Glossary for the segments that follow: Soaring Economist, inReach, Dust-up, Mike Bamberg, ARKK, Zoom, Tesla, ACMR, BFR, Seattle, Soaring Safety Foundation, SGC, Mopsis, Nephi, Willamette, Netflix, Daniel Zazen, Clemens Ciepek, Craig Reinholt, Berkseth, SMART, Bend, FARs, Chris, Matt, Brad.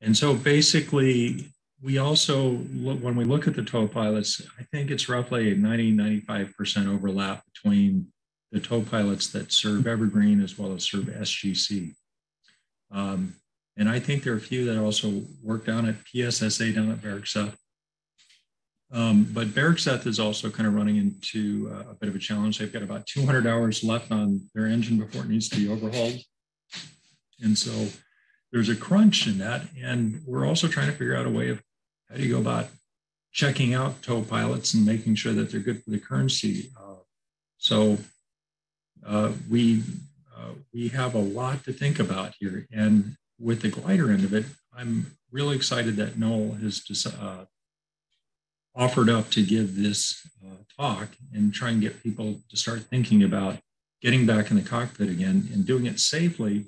And so basically, we also, when we look at the tow pilots, I think it's roughly a 90–95% overlap between the tow pilots that serve Evergreen as well as serve SGC. And I think there are a few that also work down at PSSA down at Berkseth. But Berkseth is also kind of running into a bit of a challenge. They've got about 200 hours left on their engine before it needs to be overhauled. And so there's a crunch in that. And we're also trying to figure out a way of how do you go about checking out tow pilots and making sure that they're good for the currency. So we have a lot to think about here. And with the glider end of it, I'm really excited that Noel has offered up to give this talk and try and get people to start thinking about getting back in the cockpit again and doing it safely.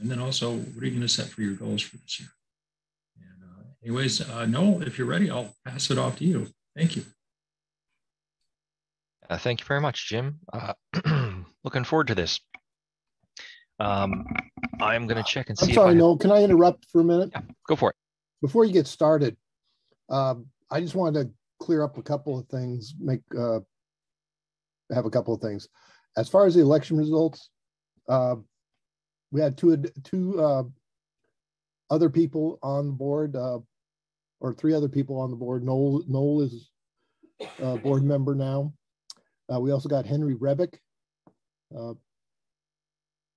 And then also, what are you going to set for your goals for this year? And anyways, Noel, if you're ready, I'll pass it off to you. Thank you. Thank you very much, Jim. Looking forward to this. I'm going to check and see. I'm sorry, Noel, can I interrupt for a minute? Yeah, go for it. Before you get started, I just wanted to clear up a couple of things, have a couple of things. As far as the election results, we had two other people on the board, or three other people on the board. Noel is a board member now. We also got Henry Rebick,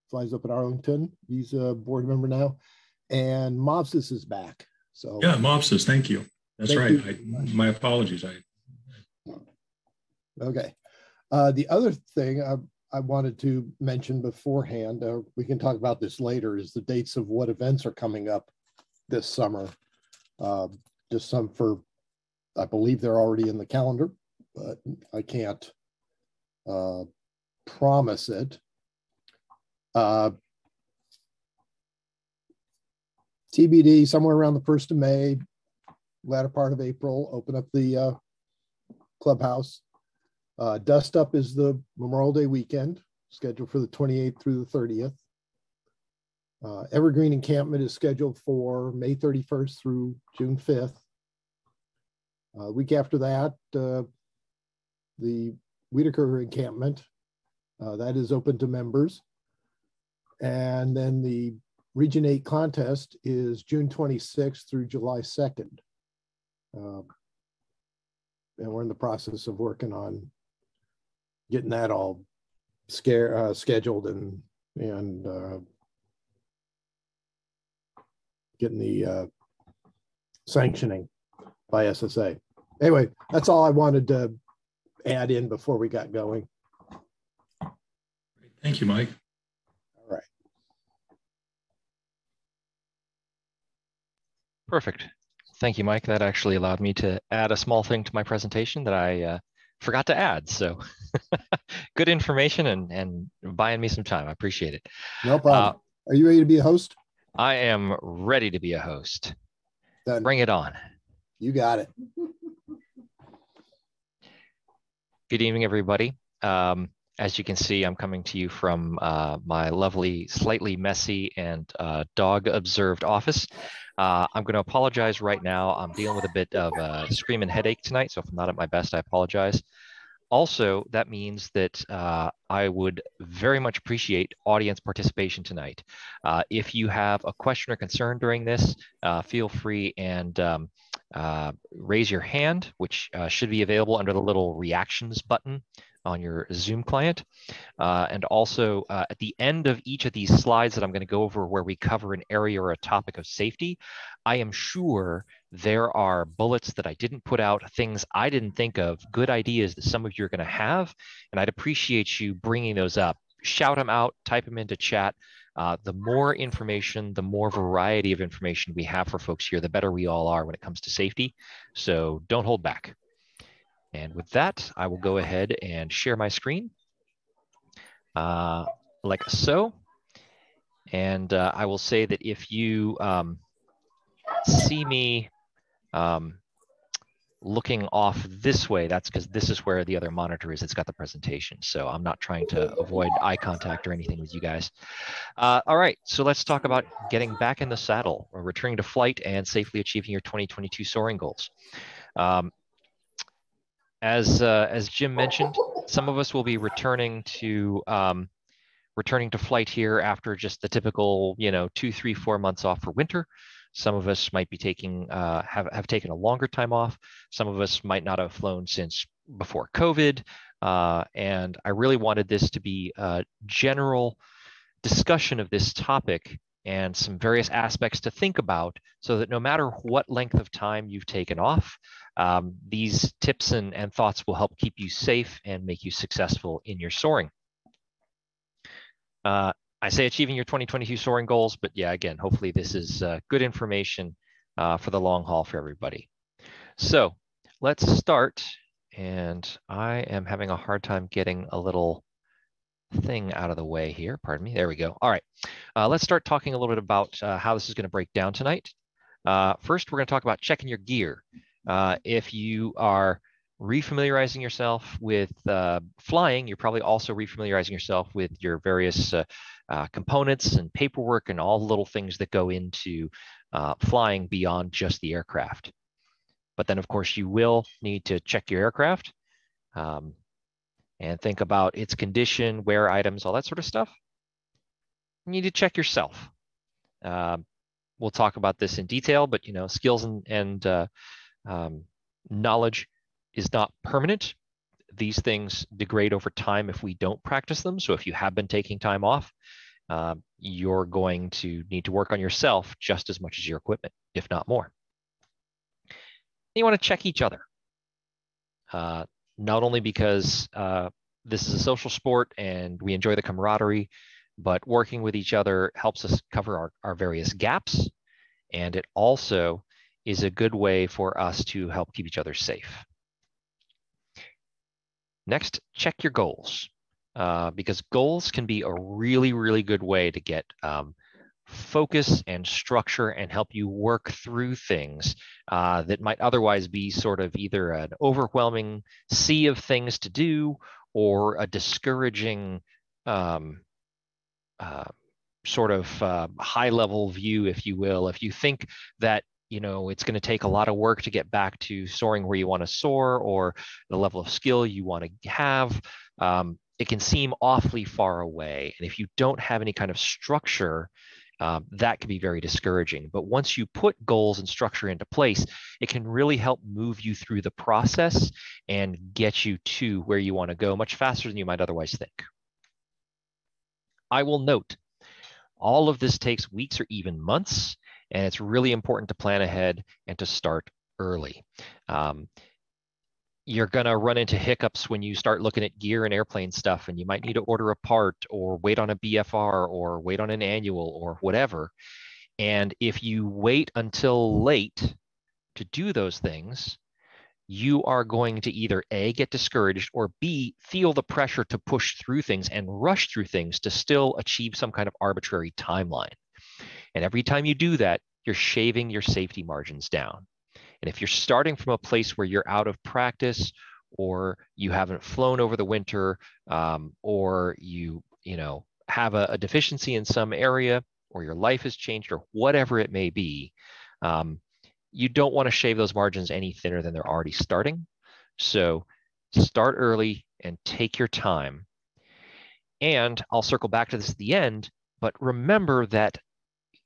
flies up at Arlington. He's a board member now. And Mopsis is back. So yeah, Mopsis, thank you. That's right. My apologies. Okay. The other thing I wanted to mention beforehand, we can talk about this later, is the dates of what events are coming up this summer. Just some for, I believe they're already in the calendar, but I can't promise it. TBD, somewhere around the 1st of May, latter part of April, open up the clubhouse. Dust-up is the Memorial Day weekend, scheduled for the 28th through the 30th. Evergreen Encampment is scheduled for May 31st through June 5th. Week after that, the Whittaker Encampment, that is open to members. And then the Region 8 contest is June 26th through July 2nd. And we're in the process of working on getting that all scheduled and getting the sanctioning by SSA. Anyway, that's all I wanted to add in before we got going. Thank you, Mike. All right. Perfect. Thank you, Mike. That actually allowed me to add a small thing to my presentation that I forgot to add. So good information and buying me some time. I appreciate it. No problem. Are you ready to be a host? I am ready to be a host. Done. Bring it on. You got it. Good evening, everybody. As you can see, I'm coming to you from my lovely, slightly messy and dog-observed office. I'm going to apologize right now. I'm dealing with a bit of a screaming headache tonight, so if I'm not at my best, I apologize. Also, that means that I would very much appreciate audience participation tonight. If you have a question or concern during this, feel free and raise your hand, which should be available under the little reactions button on your Zoom client. And also at the end of each of these slides that I'm going to go over where we cover an area or a topic of safety, I am sure there are bullets that I didn't put out, things I didn't think of, good ideas that some of you are going to have, and I'd appreciate you bringing those up. Shout them out, type them into chat. The more information, the more variety of information we have for folks here, the better we all are when it comes to safety. So don't hold back. And with that, I will go ahead and share my screen like so. And I will say that if you see me looking off this way, that's because this is where the other monitor is. It's got the presentation. So I'm not trying to avoid eye contact or anything with you guys. All right, so let's talk about getting back in the saddle or returning to flight and safely achieving your 2022 soaring goals. As Jim mentioned, some of us will be returning to flight here after just the typical, 2, 3, 4 months off for winter. Some of us might be taking, have taken a longer time off. Some of us might not have flown since before COVID. And I really wanted this to be a general discussion of this topic and some various aspects to think about so that no matter what length of time you've taken off, these tips and thoughts will help keep you safe and make you successful in your soaring. I say achieving your 2022 soaring goals, but yeah, again, hopefully this is good information for the long haul for everybody. So let's start. And I am having a hard time getting a little thing out of the way here. Pardon me. There we go. All right. Let's start talking a little bit about how this is going to break down tonight. First, we're going to talk about checking your gear. If you are refamiliarizing yourself with flying, you're probably also refamiliarizing yourself with your various components and paperwork and all the little things that go into flying beyond just the aircraft. But then, of course, you will need to check your aircraft and think about its condition, wear items, all that sort of stuff. You need to check yourself. We'll talk about this in detail, but, skills and knowledge is not permanent. These things degrade over time if we don't practice them. So if you have been taking time off, you're going to need to work on yourself just as much as your equipment, if not more. And you want to check each other, not only because this is a social sport and we enjoy the camaraderie, but working with each other helps us cover our various gaps. And it also is a good way for us to help keep each other safe. Next, check your goals, because goals can be a really, really good way to get focus and structure and help you work through things that might otherwise be sort of either an overwhelming sea of things to do or a discouraging sort of high-level view, if you will. If you think that it's going to take a lot of work to get back to soaring where you want to soar or the level of skill you want to have, it can seem awfully far away. And if you don't have any kind of structure, that can be very discouraging. But once you put goals and structure into place, it can really help move you through the process and get you to where you want to go much faster than you might otherwise think. I will note, all of this takes weeks or even months. And it's really important to plan ahead and to start early. You're going to run into hiccups when you start looking at gear and airplane stuff, and you might need to order a part or wait on a BFR or wait on an annual or whatever. And if you wait until late to do those things, you are going to either A, get discouraged, or B, feel the pressure to push through things and rush through things to still achieve some kind of arbitrary timeline. And every time you do that, you're shaving your safety margins down. And if you're starting from a place where you're out of practice or you haven't flown over the winter or you have a deficiency in some area or your life has changed or whatever it may be, you don't want to shave those margins any thinner than they're already starting. So start early and take your time. And I'll circle back to this at the end, but remember that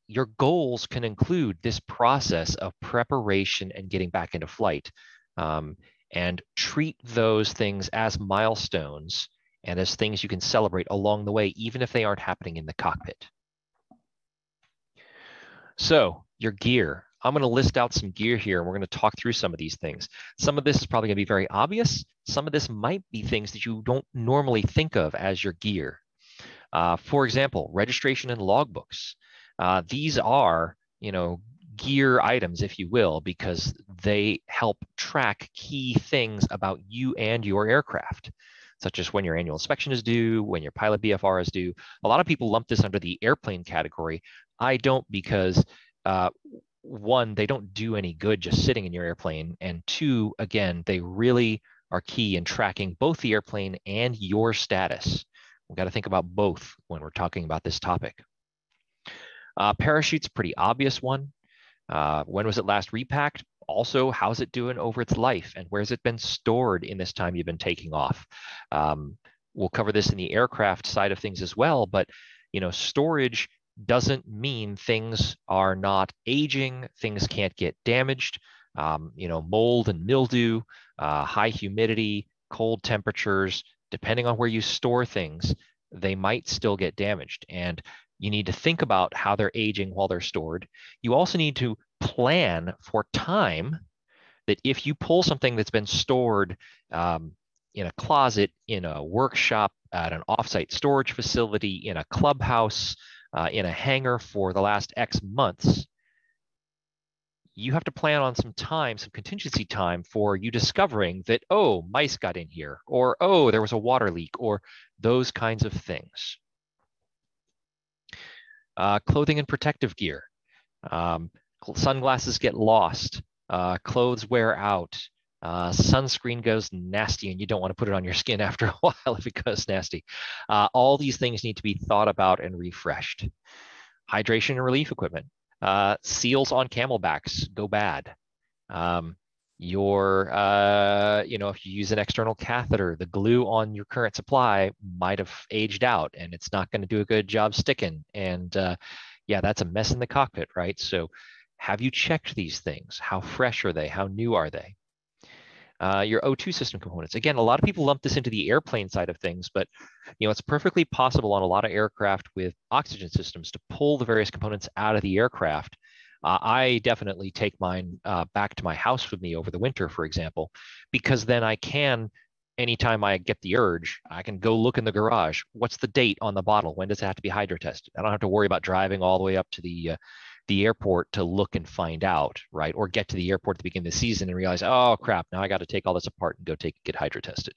your goals can include this process of preparation and getting back into flight, and treat those things as milestones and as things you can celebrate along the way, even if they aren't happening in the cockpit. So your gear, I'm going to list out some gear here, and we're going to talk through some of these things. Some of this is probably going to be very obvious. Some of this might be things that you don't normally think of as your gear. For example, registration and logbooks. These are, gear items, if you will, because they help track key things about you and your aircraft, such as when your annual inspection is due, when your pilot BFR is due. A lot of people lump this under the airplane category. I don't, because one, they don't do any good just sitting in your airplane. And two, again, they really are key in tracking both the airplane and your status. We've got to think about both when we're talking about this topic. Parachute's a pretty obvious one. When was it last repacked? Also, how's it doing over its life? And where's it been stored in this time you've been taking off? We'll cover this in the aircraft side of things as well, but you know, storage doesn't mean things are not aging, things can't get damaged. You know, mold and mildew, high humidity, cold temperatures, depending on where you store things, they might still get damaged. And you need to think about how they're aging while they're stored. You also need to plan for time that if you pull something that's been stored in a closet, in a workshop, at an offsite storage facility, in a clubhouse, in a hangar for the last X months, you have to plan on some time, some contingency time for you discovering that, oh, mice got in here, or, oh, there was a water leak, or those kinds of things. Clothing and protective gear. Sunglasses get lost, clothes wear out, sunscreen goes nasty and you don't want to put it on your skin after a while if it goes nasty. All these things need to be thought about and refreshed. Hydration and relief equipment. Seals on camelbacks go bad. You know, if you use an external catheter, the glue on your current supply might have aged out and it's not going to do a good job sticking. And yeah, that's a mess in the cockpit, right? So have you checked these things? How fresh are they? How new are they? Your O2 system components. Again, a lot of people lump this into the airplane side of things, but you know, it's perfectly possible on a lot of aircraft with oxygen systems to pull the various components out of the aircraft. I definitely take mine back to my house with me over the winter, for example, because then I can, anytime I get the urge, I can go look in the garage. What's the date on the bottle? When does it have to be hydro-tested? I don't have to worry about driving all the way up to the airport to look and find out, right? Or get to the airport at the beginning of the season and realize, oh crap, now I got to take all this apart and go get hydro tested.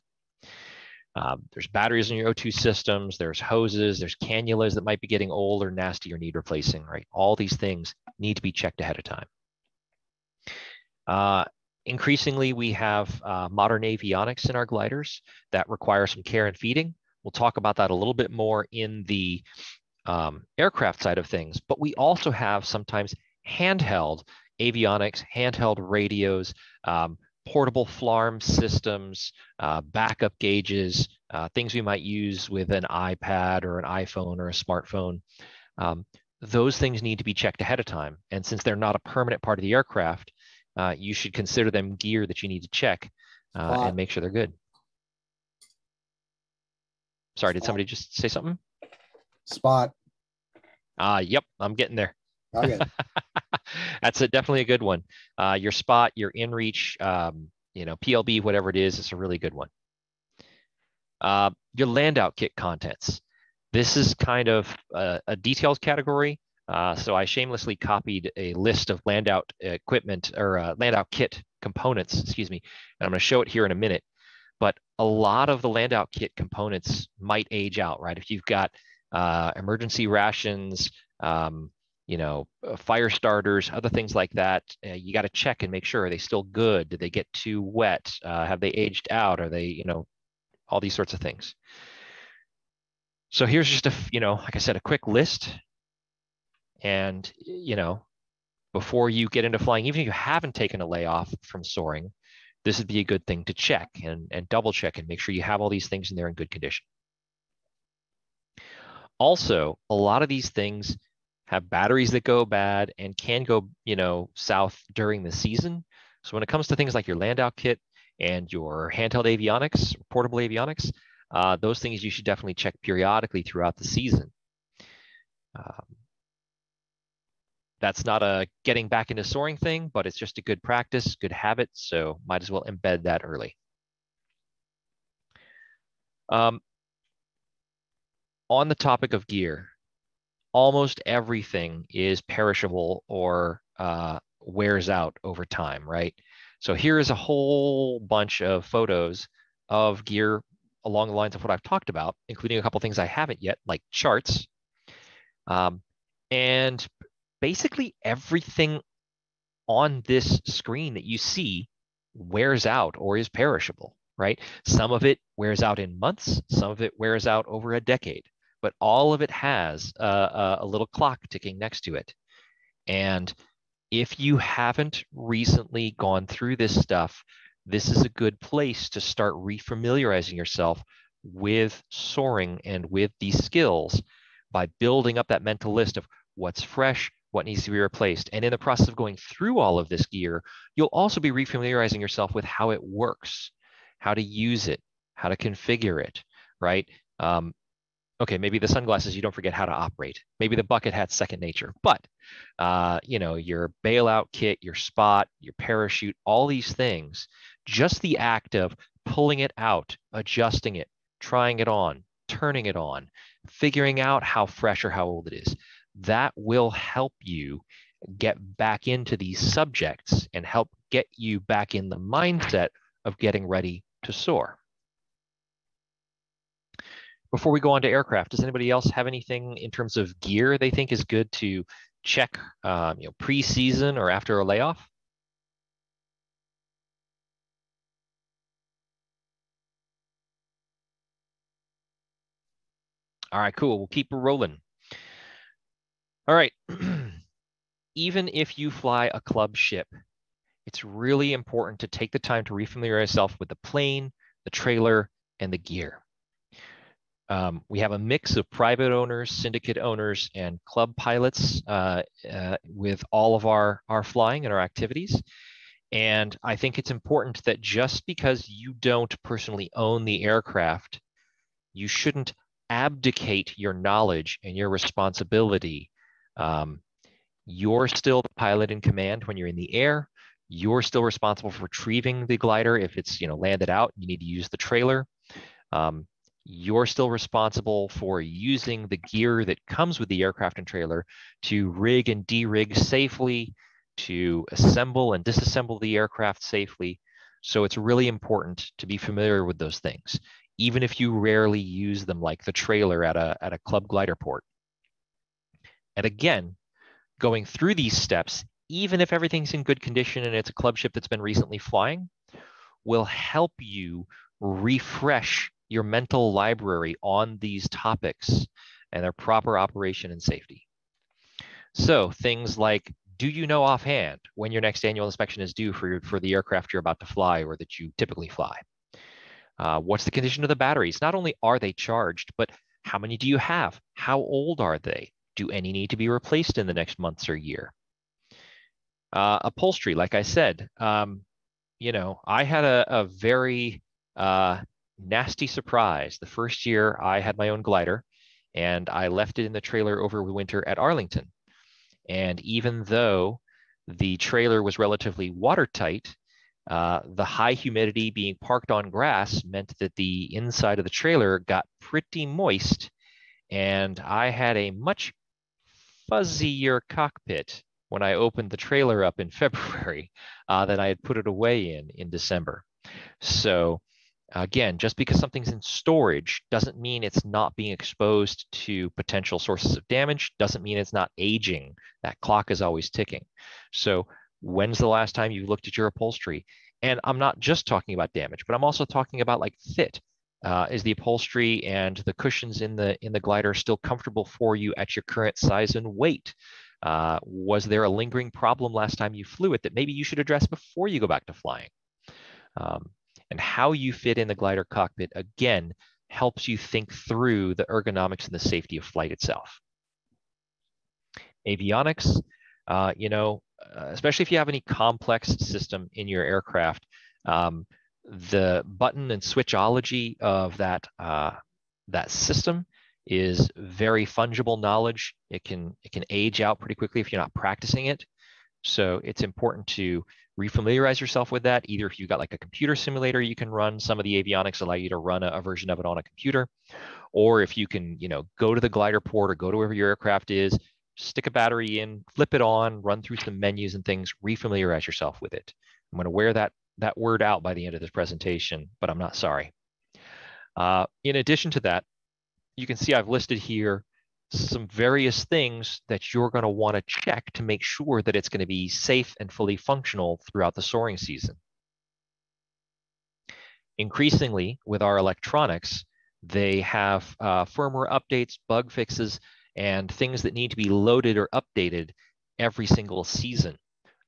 There's batteries in your O2 systems, there's hoses, there's cannulas that might be getting old or nasty or need replacing, right? All these things need to be checked ahead of time. Increasingly, we have modern avionics in our gliders that require some care and feeding. We'll talk about that a little bit more in the aircraft side of things, but we also have sometimes handheld avionics, handheld radios, portable FLARM systems, backup gauges, things we might use with an iPad or an iPhone or a smartphone. Those things need to be checked ahead of time. And since they're not a permanent part of the aircraft, you should consider them gear that you need to check and make sure they're good. Sorry, did somebody just say something? Spot. Yep, I'm getting there. Okay. That's definitely a good one. Your spot, your inReach, you know, PLB, whatever it is, it's a really good one. Your Landout kit contents. This is kind of a detailed category. So I shamelessly copied a list of Landout equipment or Landout kit components, excuse me, and I'm going to show it here in a minute. But a lot of the Landout kit components might age out, right? If you've got emergency rations, you know, fire starters, other things like that. You got to check and make sure, are they still good? Did they get too wet? Have they aged out? Are they, you know, all these sorts of things. So here's just a, you know, like I said, a quick list. And, you know, before you get into flying, even if you haven't taken a layoff from soaring, this would be a good thing to check and double check and make sure you have all these things in there in good condition. Also, a lot of these things have batteries that go bad and can go, you know, south during the season. So when it comes to things like your Landout kit and your handheld avionics, portable avionics, those things you should definitely check periodically throughout the season. That's not a getting back into soaring thing, but it's just a good practice, good habit. So might as well embed that early. On the topic of gear, almost everything is perishable or wears out over time, right? So here is a whole bunch of photos of gear along the lines of what I've talked about, including a couple of things I haven't yet, like charts. And basically everything on this screen that you see wears out or is perishable, right? Some of it wears out in months, some of it wears out over a decade, but all of it has a little clock ticking next to it. And if you haven't recently gone through this stuff, this is a good place to start refamiliarizing yourself with soaring and with these skills by building up that mental list of what's fresh, what needs to be replaced. And in the process of going through all of this gear, you'll also be refamiliarizing yourself with how it works, how to use it, how to configure it, right? Okay, maybe the sunglasses, you don't forget how to operate. Maybe the bucket hat's second nature, but you know, your bailout kit, your spot, your parachute, all these things, just the act of pulling it out, adjusting it, trying it on, turning it on, figuring out how fresh or how old it is, that will help you get back into these subjects and help get you back in the mindset of getting ready to soar. Before we go on to aircraft, does anybody else have anything in terms of gear they think is good to check you know, pre-season or after a layoff? All right, cool. We'll keep rolling. All right. Even if you fly a club ship, it's really important to take the time to refamiliarize yourself with the plane, the trailer, and the gear. We have a mix of private owners, syndicate owners, and club pilots with all of our flying and our activities. And I think it's important that just because you don't personally own the aircraft, you shouldn't abdicate your knowledge and your responsibility. You're still the pilot in command when you're in the air. You're still responsible for retrieving the glider. If it's, you know, landed out, you need to use the trailer. You're still responsible for using the gear that comes with the aircraft and trailer to rig and de-rig safely, to assemble and disassemble the aircraft safely. So it's really important to be familiar with those things, even if you rarely use them, like the trailer at a club glider port. And again, going through these steps, even if everything's in good condition and it's a club ship that's been recently flying, will help you refresh your mental library on these topics and their proper operation and safety. So things like, do you know offhand when your next annual inspection is due for the aircraft you're about to fly or that you typically fly? What's the condition of the batteries? Not only are they charged, but how many do you have? How old are they? Do any need to be replaced in the next months or year? Upholstery, like I said, you know, I had a very nasty surprise. The first year I had my own glider and I left it in the trailer over winter at Arlington. And even though the trailer was relatively watertight, the high humidity being parked on grass meant that the inside of the trailer got pretty moist, and I had a much fuzzier cockpit when I opened the trailer up in February that I had put it away in December. So again, just because something's in storage doesn't mean it's not being exposed to potential sources of damage, doesn't mean it's not aging. That clock is always ticking. So when's the last time you looked at your upholstery? And I'm not just talking about damage, but I'm also talking about like fit. Is the upholstery and the cushions in the glider still comfortable for you at your current size and weight? Was there a lingering problem last time you flew it that maybe you should address before you go back to flying? And how you fit in the glider cockpit, again, helps you think through the ergonomics and the safety of flight itself. Avionics, you know, especially if you have any complex system in your aircraft, the button and switchology of that system is very fungible knowledge. It can age out pretty quickly if you're not practicing it. So it's important to refamiliarize yourself with that. Either if you've got like a computer simulator, you can run some of the avionics, allow you to run a version of it on a computer, or if you can, you know, go to the glider port or go to wherever your aircraft is, stick a battery in, flip it on, run through some menus and things, refamiliarize yourself with it. I'm going to wear that word out by the end of this presentation, but I'm not sorry. In addition to that, you can see I've listed here some various things that you're going to want to check to make sure that it's going to be safe and fully functional throughout the soaring season. Increasingly, with our electronics, they have firmware updates, bug fixes, and things that need to be loaded or updated every single season.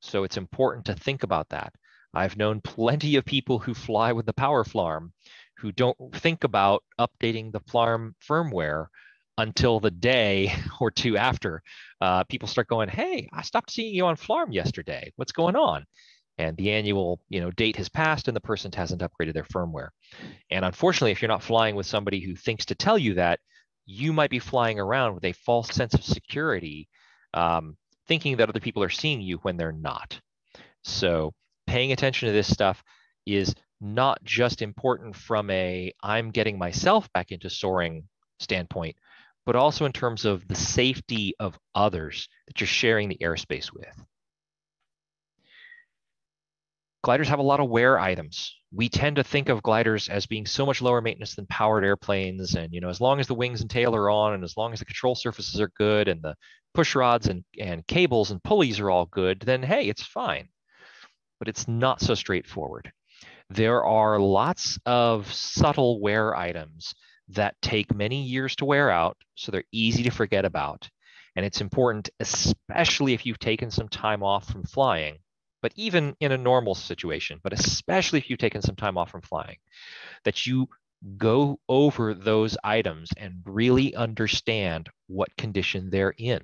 So it's important to think about that. I've known plenty of people who fly with the power flarm who don't think about updating the flarm firmware until the day or two after. People start going, hey, I stopped seeing you on flarm yesterday. What's going on? And the annual date has passed and the person hasn't upgraded their firmware. And unfortunately, if you're not flying with somebody who thinks to tell you that, you might be flying around with a false sense of security, thinking that other people are seeing you when they're not. So paying attention to this stuff is not just important from a I'm getting myself back into soaring standpoint, but also in terms of the safety of others that you're sharing the airspace with. Gliders have a lot of wear items. We tend to think of gliders as being so much lower maintenance than powered airplanes. And, as long as the wings and tail are on, and as long as the control surfaces are good, and the push rods and cables and pulleys are all good, then hey, it's fine. But it's not so straightforward. There are lots of subtle wear items that take many years to wear out, so they're easy to forget about. And it's important, especially if you've taken some time off from flying, but even in a normal situation, but especially if you've taken some time off from flying, that you go over those items and really understand what condition they're in.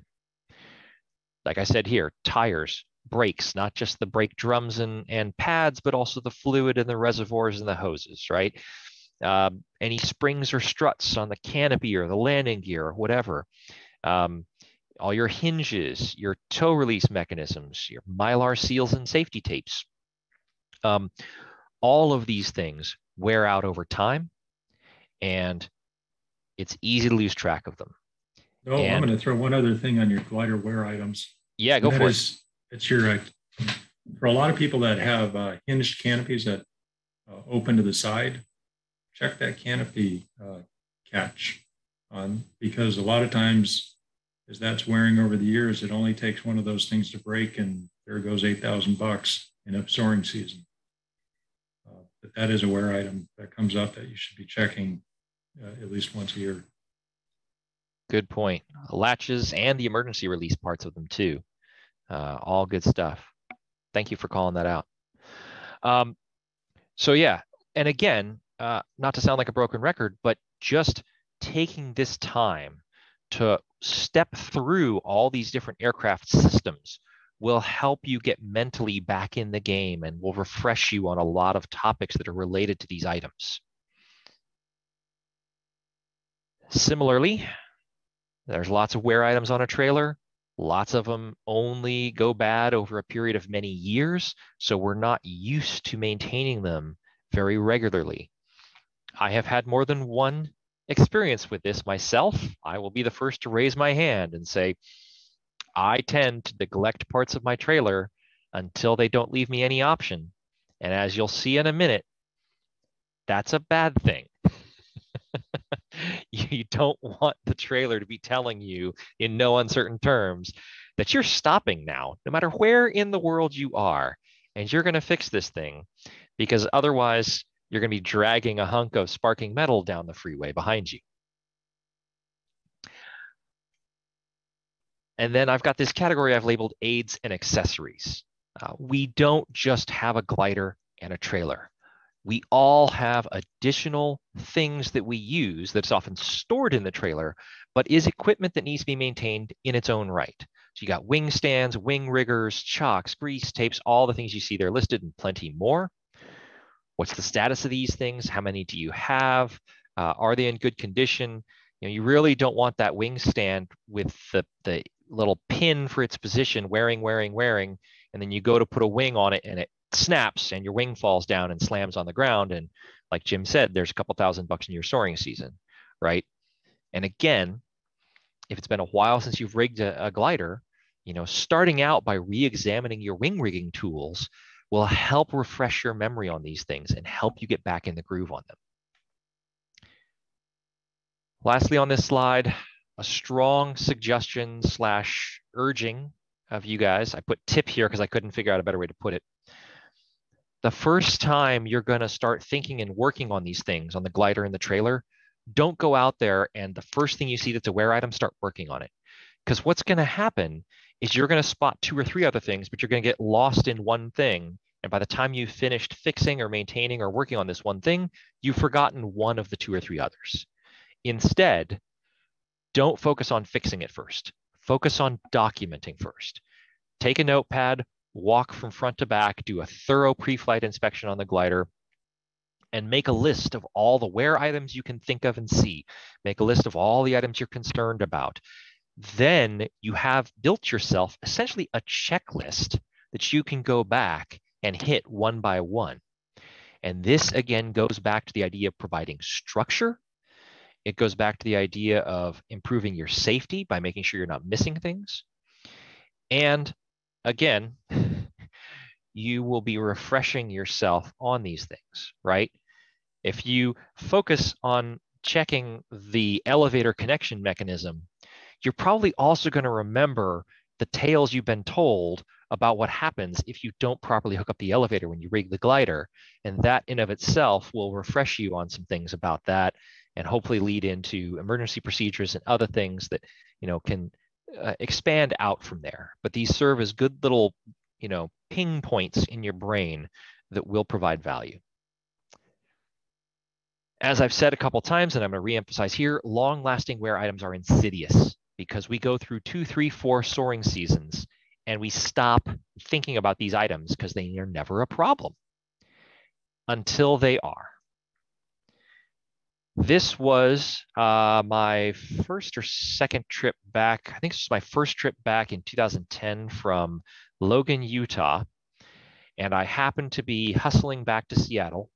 Like I said here, tires, brakes, not just the brake drums and pads, but also the fluid and the reservoirs and the hoses, right? Any springs or struts on the canopy or the landing gear or whatever. All your hinges, your tow release mechanisms, your mylar seals and safety tapes. All of these things wear out over time, and it's easy to lose track of them. Oh, and I'm going to throw one other thing on your glider wear items. Yeah, go for it. It's your, for a lot of people that have hinged canopies that open to the side, check that canopy catch on, because a lot of times, as that's wearing over the years, it only takes one of those things to break, and there goes $8,000 in a soaring season. But that is a wear item that comes up that you should be checking at least once a year. Good point. Latches and the emergency release parts of them too. All good stuff. Thank you for calling that out. So yeah, and again, not to sound like a broken record, but just taking this time to step through all these different aircraft systems will help you get mentally back in the game and will refresh you on a lot of topics that are related to these items. Similarly, there's lots of wear items on a trailer. Lots of them only go bad over a period of many years, so we're not used to maintaining them very regularly. I have had more than one experience with this myself. I will be the first to raise my hand and say, I tend to neglect parts of my trailer until they don't leave me any option. And as you'll see in a minute, that's a bad thing. You don't want the trailer to be telling you in no uncertain terms that you're stopping now, no matter where in the world you are, and you're going to fix this thing, because otherwise you're going to be dragging a hunk of sparking metal down the freeway behind you. And then I've got this category I've labeled aids and accessories. We don't just have a glider and a trailer. We all have additional things that we use that's often stored in the trailer, but is equipment that needs to be maintained in its own right. So you got wing stands, wing riggers, chocks, grease, tapes, all the things you see there listed, and plenty more. What's the status of these things? How many do you have? Are they in good condition? You really don't want that wing stand with the little pin for its position wearing, and then you go to put a wing on it and it snaps and your wing falls down and slams on the ground. And like Jim said, there's a couple $1,000 in your soaring season, right? And again, if it's been a while since you've rigged a glider, starting out by re-examining your wing rigging tools will help refresh your memory on these things and help you get back in the groove on them. Lastly, on this slide, a strong suggestion slash urging of you guys. I put tip here because I couldn't figure out a better way to put it. The first time you're going to start thinking and working on these things, on the glider and the trailer, don't go out there and the first thing you see that's a wear item, start working on it. Because what's going to happen is you're going to spot 2 or 3 other things, but you're going to get lost in one thing. And by the time you've finished fixing or maintaining or working on this one thing, you've forgotten one of the 2 or 3 others. Instead, don't focus on fixing it first. Focus on documenting first. Take a notepad, walk from front to back, do a thorough pre-flight inspection on the glider, and make a list of all the wear items you can think of and see. Make a list of all the items you're concerned about. Then you have built yourself essentially a checklist that you can go back and hit one by one. And this again goes back to the idea of providing structure. It goes back to the idea of improving your safety by making sure you're not missing things. And again, you will be refreshing yourself on these things, right? If you focus on checking the elevator connection mechanism, you're probably also going to remember the tales you've been told about what happens if you don't properly hook up the elevator when you rig the glider. And that in of itself will refresh you on some things about that and hopefully lead into emergency procedures and other things that, you know, can expand out from there. But these serve as good little, you know, ping points in your brain that will provide value. As I've said a couple times, and I'm going to reemphasize here, long-lasting wear items are insidious because we go through 2, 3, 4 soaring seasons and we stop thinking about these items because they are never a problem until they are. This was my first or second trip back. I think this was my first trip back in 2010 from Logan, Utah. And I happened to be hustling back to Seattle.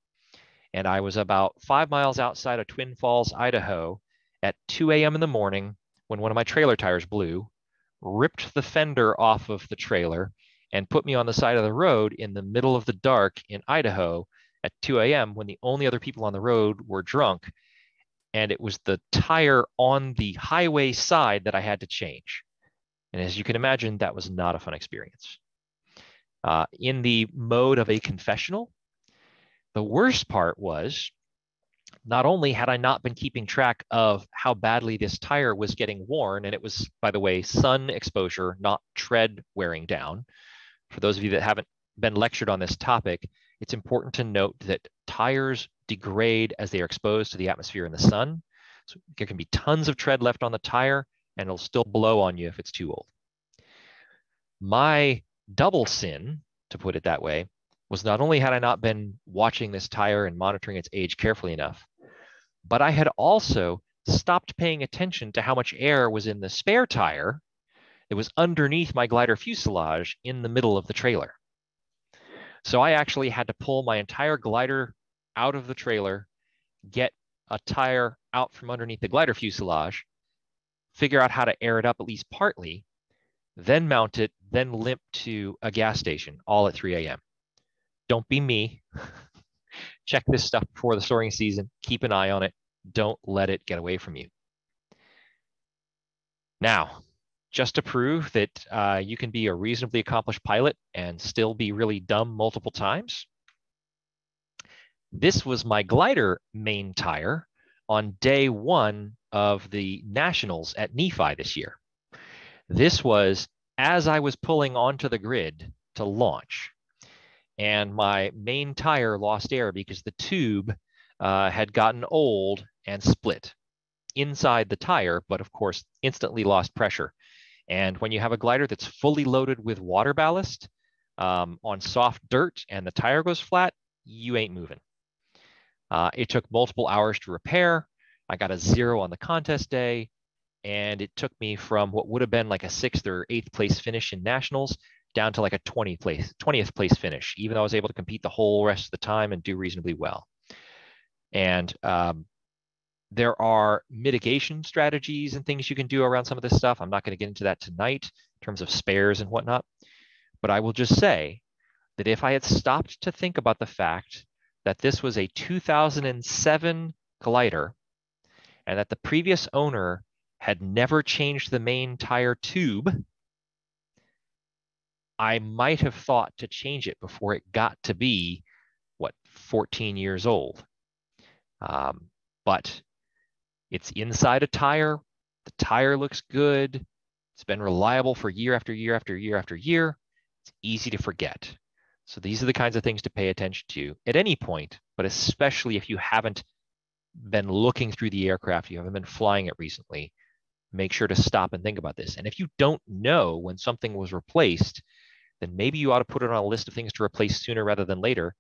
And I was about 5 miles outside of Twin Falls, Idaho at 2 a.m. in the morning when one of my trailer tires blew, ripped the fender off of the trailer, and put me on the side of the road in the middle of the dark in Idaho at 2 a.m. when the only other people on the road were drunk. And it was the tire on the highway side that I had to change. And as you can imagine, that was not a fun experience. In the mode of a confessional, the worst part was not only had I not been keeping track of how badly this tire was getting worn, and it was, by the way, sun exposure, not tread wearing down. For those of you that haven't been lectured on this topic, it's important to note that tires degrade as they are exposed to the atmosphere and the sun. So there can be tons of tread left on the tire, and it'll still blow on you if it's too old. My double sin, to put it that way, was not only had I not been watching this tire and monitoring its age carefully enough, but I had also stopped paying attention to how much air was in the spare tire that was underneath my glider fuselage in the middle of the trailer. So I actually had to pull my entire glider out of the trailer, get a tire out from underneath the glider fuselage, figure out how to air it up at least partly, then mount it, then limp to a gas station, all at 3 a.m. Don't be me. Check this stuff before the soaring season. Keep an eye on it. Don't let it get away from you. Now, just to prove that you can be a reasonably accomplished pilot and still be really dumb multiple times, this was my glider main tire on day 1 of the Nationals at Nephi this year. This was as I was pulling onto the grid to launch. And my main tire lost air because the tube had gotten old and split inside the tire, but of course, instantly lost pressure. And when you have a glider that's fully loaded with water ballast on soft dirt and the tire goes flat, you ain't moving. It took multiple hours to repair. I got a 0 on the contest day, and it took me from what would have been like a 6th or 8th place finish in Nationals down to like a 20th place finish, even though I was able to compete the whole rest of the time and do reasonably well. And there are mitigation strategies and things you can do around some of this stuff. I'm not going to get into that tonight in terms of spares and whatnot, but I will just say that if I had stopped to think about the fact that this was a 2007 glider and that the previous owner had never changed the main tire tube, I might have thought to change it before it got to be, what, 14 years old. But it's inside a tire. The tire looks good. It's been reliable for year after year after year after year. It's easy to forget. So these are the kinds of things to pay attention to at any point, but especially if you haven't been looking through the aircraft, you haven't been flying it recently, make sure to stop and think about this. And if you don't know when something was replaced, then maybe you ought to put it on a list of things to replace sooner rather than later.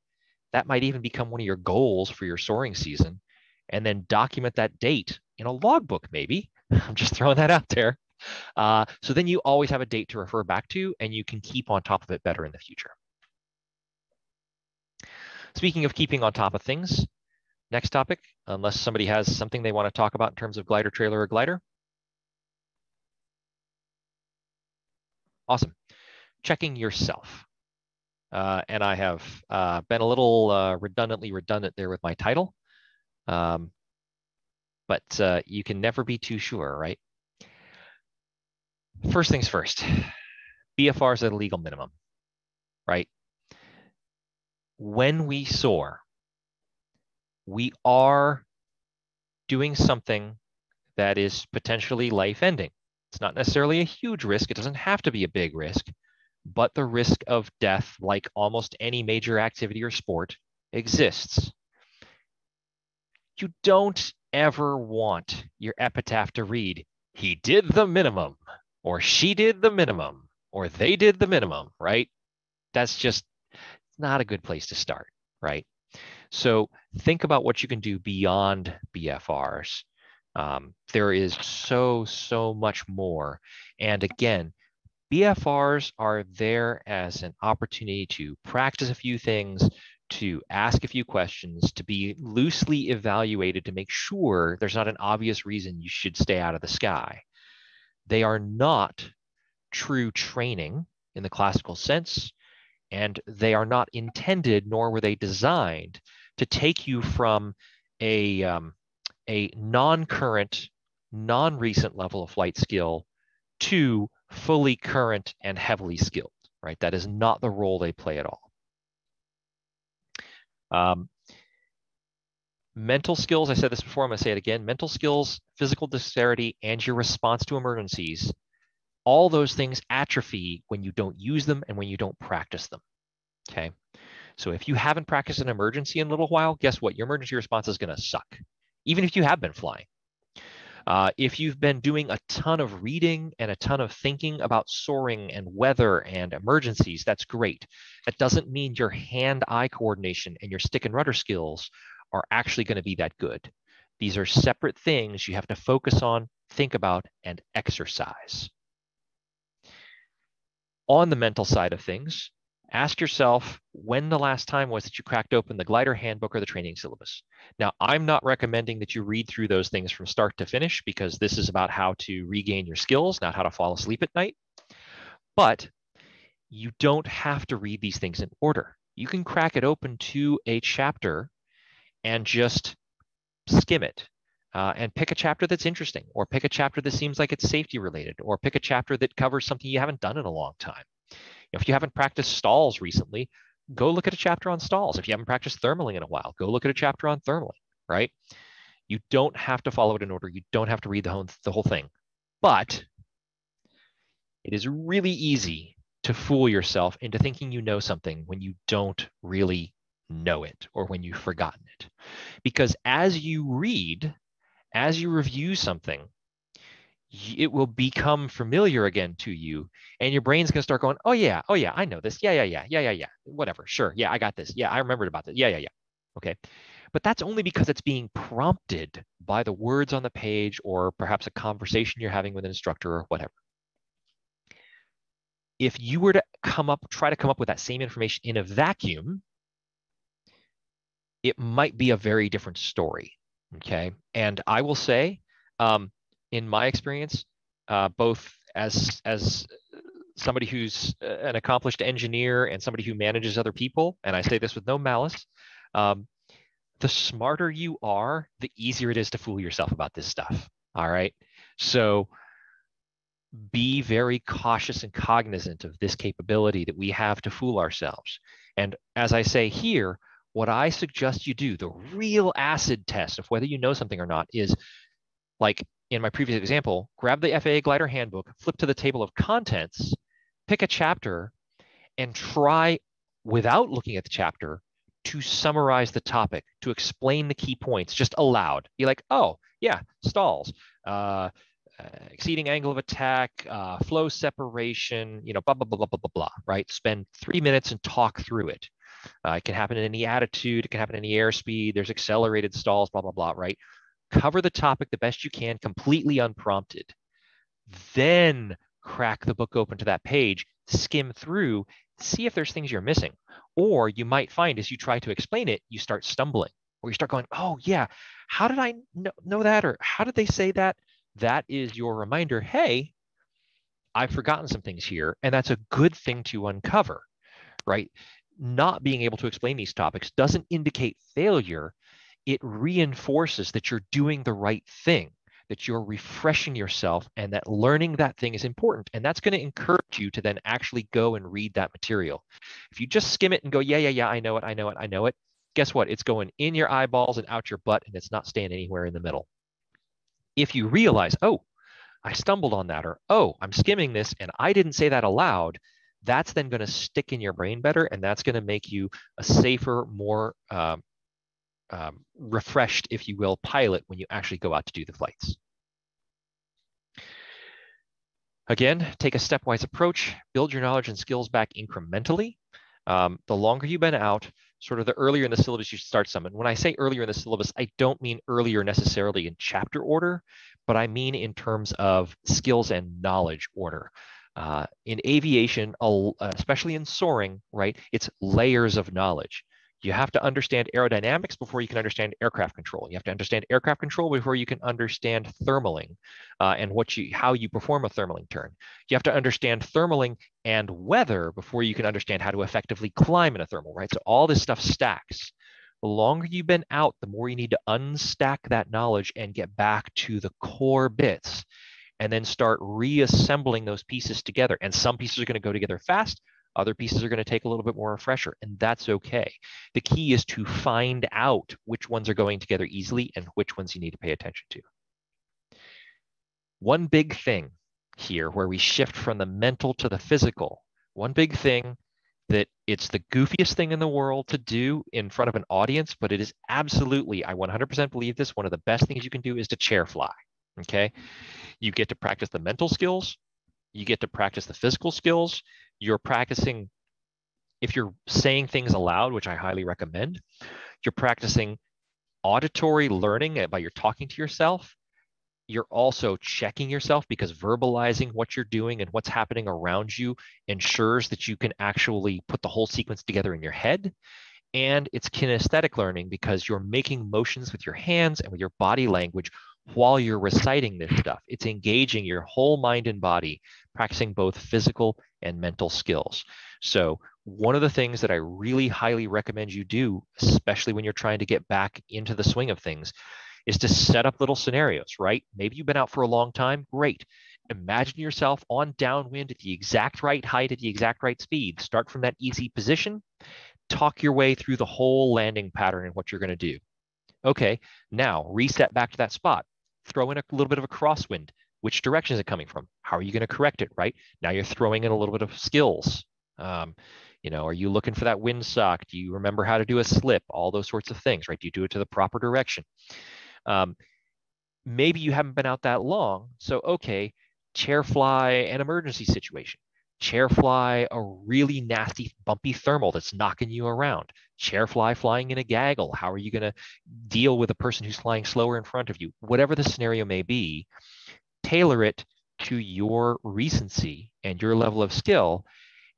That might even become one of your goals for your soaring season, and then document that date in a logbook, maybe. I'm just throwing that out there. So then you always have a date to refer back to, and you can keep on top of it better in the future. Speaking of keeping on top of things, next topic, unless somebody has something they want to talk about in terms of glider, trailer, or glider. Awesome. Checking yourself. And I have been a little redundant there with my title, but you can never be too sure, right? First things first, BFRs at a legal minimum, right? When we soar, we are doing something that is potentially life-ending. It's not necessarily a huge risk. It doesn't have to be a big risk, but the risk of death, like almost any major activity or sport, exists. You don't ever want your epitaph to read, "He did the minimum," or "She did the minimum," or "They did the minimum," right? That's just not a good place to start, right? So think about what you can do beyond BFRs. There is so much more. And again, BFRs are there as an opportunity to practice a few things, to ask a few questions, to be loosely evaluated to make sure there's not an obvious reason you should stay out of the sky. They are not true training in the classical sense, and they are not intended, nor were they designed, to take you from a non-current, non-recent level of flight skill to fully current and heavily skilled, right? That is not the role they play at all. Mental skills, I said this before, I'm gonna say it again, mental skills, physical dexterity, and your response to emergencies, all those things atrophy when you don't use them and when you don't practice them, okay? So if you haven't practiced an emergency in a little while, guess what? Your emergency response is gonna suck, even if you have been flying. If you've been doing a ton of reading and a ton of thinking about soaring and weather and emergencies, that's great. That doesn't mean your hand-eye coordination and your stick and rudder skills are actually going to be that good. These are separate things you have to focus on, think about, and exercise. On the mental side of things, ask yourself when the last time was that you cracked open the glider handbook or the training syllabus. Now, I'm not recommending that you read through those things from start to finish, because this is about how to regain your skills, not how to fall asleep at night. But you don't have to read these things in order. You can crack it open to a chapter and just skim it. And pick a chapter that's interesting, or pick a chapter that seems like it's safety related, or pick a chapter that covers something you haven't done in a long time. If you haven't practiced stalls recently, go look at a chapter on stalls. If you haven't practiced thermaling in a while, go look at a chapter on thermaling, right? You don't have to follow it in order. You don't have to read the whole thing. But it is really easy to fool yourself into thinking you know something when you don't really know it, or when you've forgotten it. Because as you read, as you review something, it will become familiar again to you, and your brain's going to start going, oh yeah, I know this. Yeah. Whatever. Sure. Yeah, I got this. Yeah, I remembered about this. Yeah. Okay. But that's only because it's being prompted by the words on the page, or perhaps a conversation you're having with an instructor or whatever. If you were to try to come up with that same information in a vacuum, it might be a very different story. Okay. And I will say, in my experience, both as somebody who's an accomplished engineer and somebody who manages other people, and I say this with no malice, the smarter you are, the easier it is to fool yourself about this stuff, all right? So be very cautious and cognizant of this capability that we have to fool ourselves. And as I say here, what I suggest you do, the real acid test of whether you know something or not is, like in my previous example, grab the FAA Glider Handbook, flip to the table of contents, pick a chapter, and try, without looking at the chapter, to summarize the topic, to explain the key points, just aloud. Be like, oh, yeah, stalls, exceeding angle of attack, flow separation, you know, blah, blah, blah, blah, blah, blah, blah, right? Spend 3 minutes and talk through it. It can happen in any attitude, it can happen in any airspeed, there's accelerated stalls, blah, blah, blah, right? Cover the topic the best you can, completely unprompted. Then crack the book open to that page, skim through, see if there's things you're missing. Or you might find as you try to explain it, you start stumbling, or you start going, oh yeah, how did I know that? Or how did they say that? That is your reminder, hey, I've forgotten some things here. And that's a good thing to uncover, right? Not being able to explain these topics doesn't indicate failure. It reinforces that you're doing the right thing, that you're refreshing yourself, and that learning that thing is important. And that's going to encourage you to then actually go and read that material. If you just skim it and go, yeah, yeah, yeah, I know it, I know it, I know it. Guess what? It's going in your eyeballs and out your butt, and it's not staying anywhere in the middle. If you realize, oh, I stumbled on that, or, oh, I'm skimming this and I didn't say that aloud, that's then going to stick in your brain better. And that's going to make you a safer, more refreshed, if you will, pilot when you actually go out to do the flights. Again, take a stepwise approach, build your knowledge and skills back incrementally. The longer you've been out, sort of the earlier in the syllabus you should start some. And when I say earlier in the syllabus, I don't mean earlier necessarily in chapter order, but I mean in terms of skills and knowledge order. In aviation, especially in soaring, right, it's layers of knowledge. You have to understand aerodynamics before you can understand aircraft control. You have to understand aircraft control before you can understand thermaling and how you perform a thermaling turn. You have to understand thermaling and weather before you can understand how to effectively climb in a thermal, right? So all this stuff stacks. The longer you've been out, the more you need to unstack that knowledge and get back to the core bits and then start reassembling those pieces together. And some pieces are going to go together fast. Other pieces are going to take a little bit more refresher, and that's okay. The key is to find out which ones are going together easily and which ones you need to pay attention to. One big thing here where we shift from the mental to the physical, one big thing that it's the goofiest thing in the world to do in front of an audience, but it is absolutely, I 100% believe this, one of the best things you can do is to chair fly, okay? You get to practice the mental skills, you get to practice the physical skills, you're practicing, if you're saying things aloud, which I highly recommend, you're practicing auditory learning by your talking to yourself. You're also checking yourself because verbalizing what you're doing and what's happening around you ensures that you can actually put the whole sequence together in your head. And it's kinesthetic learning because you're making motions with your hands and with your body language while you're reciting this stuff. It's engaging your whole mind and body, practicing both physical and mental skills. So one of the things that I really highly recommend you do, especially when you're trying to get back into the swing of things, is to set up little scenarios, right? Maybe you've been out for a long time, great. Imagine yourself on downwind at the exact right height, at the exact right speed. Start from that easy position, talk your way through the whole landing pattern and what you're going to do. Okay, now reset back to that spot. Throw in a little bit of a crosswind. Which direction is it coming from? How are you going to correct it, right? Now you're throwing in a little bit of skills. You know, are you looking for that windsock? Do you remember how to do a slip? All those sorts of things, right? Do you do it to the proper direction? Maybe you haven't been out that long. So, okay, chair fly an emergency situation. Chair fly a really nasty, bumpy thermal that's knocking you around. Chair fly flying in a gaggle. How are you going to deal with a person who's flying slower in front of you? Whatever the scenario may be, tailor it to your recency and your level of skill.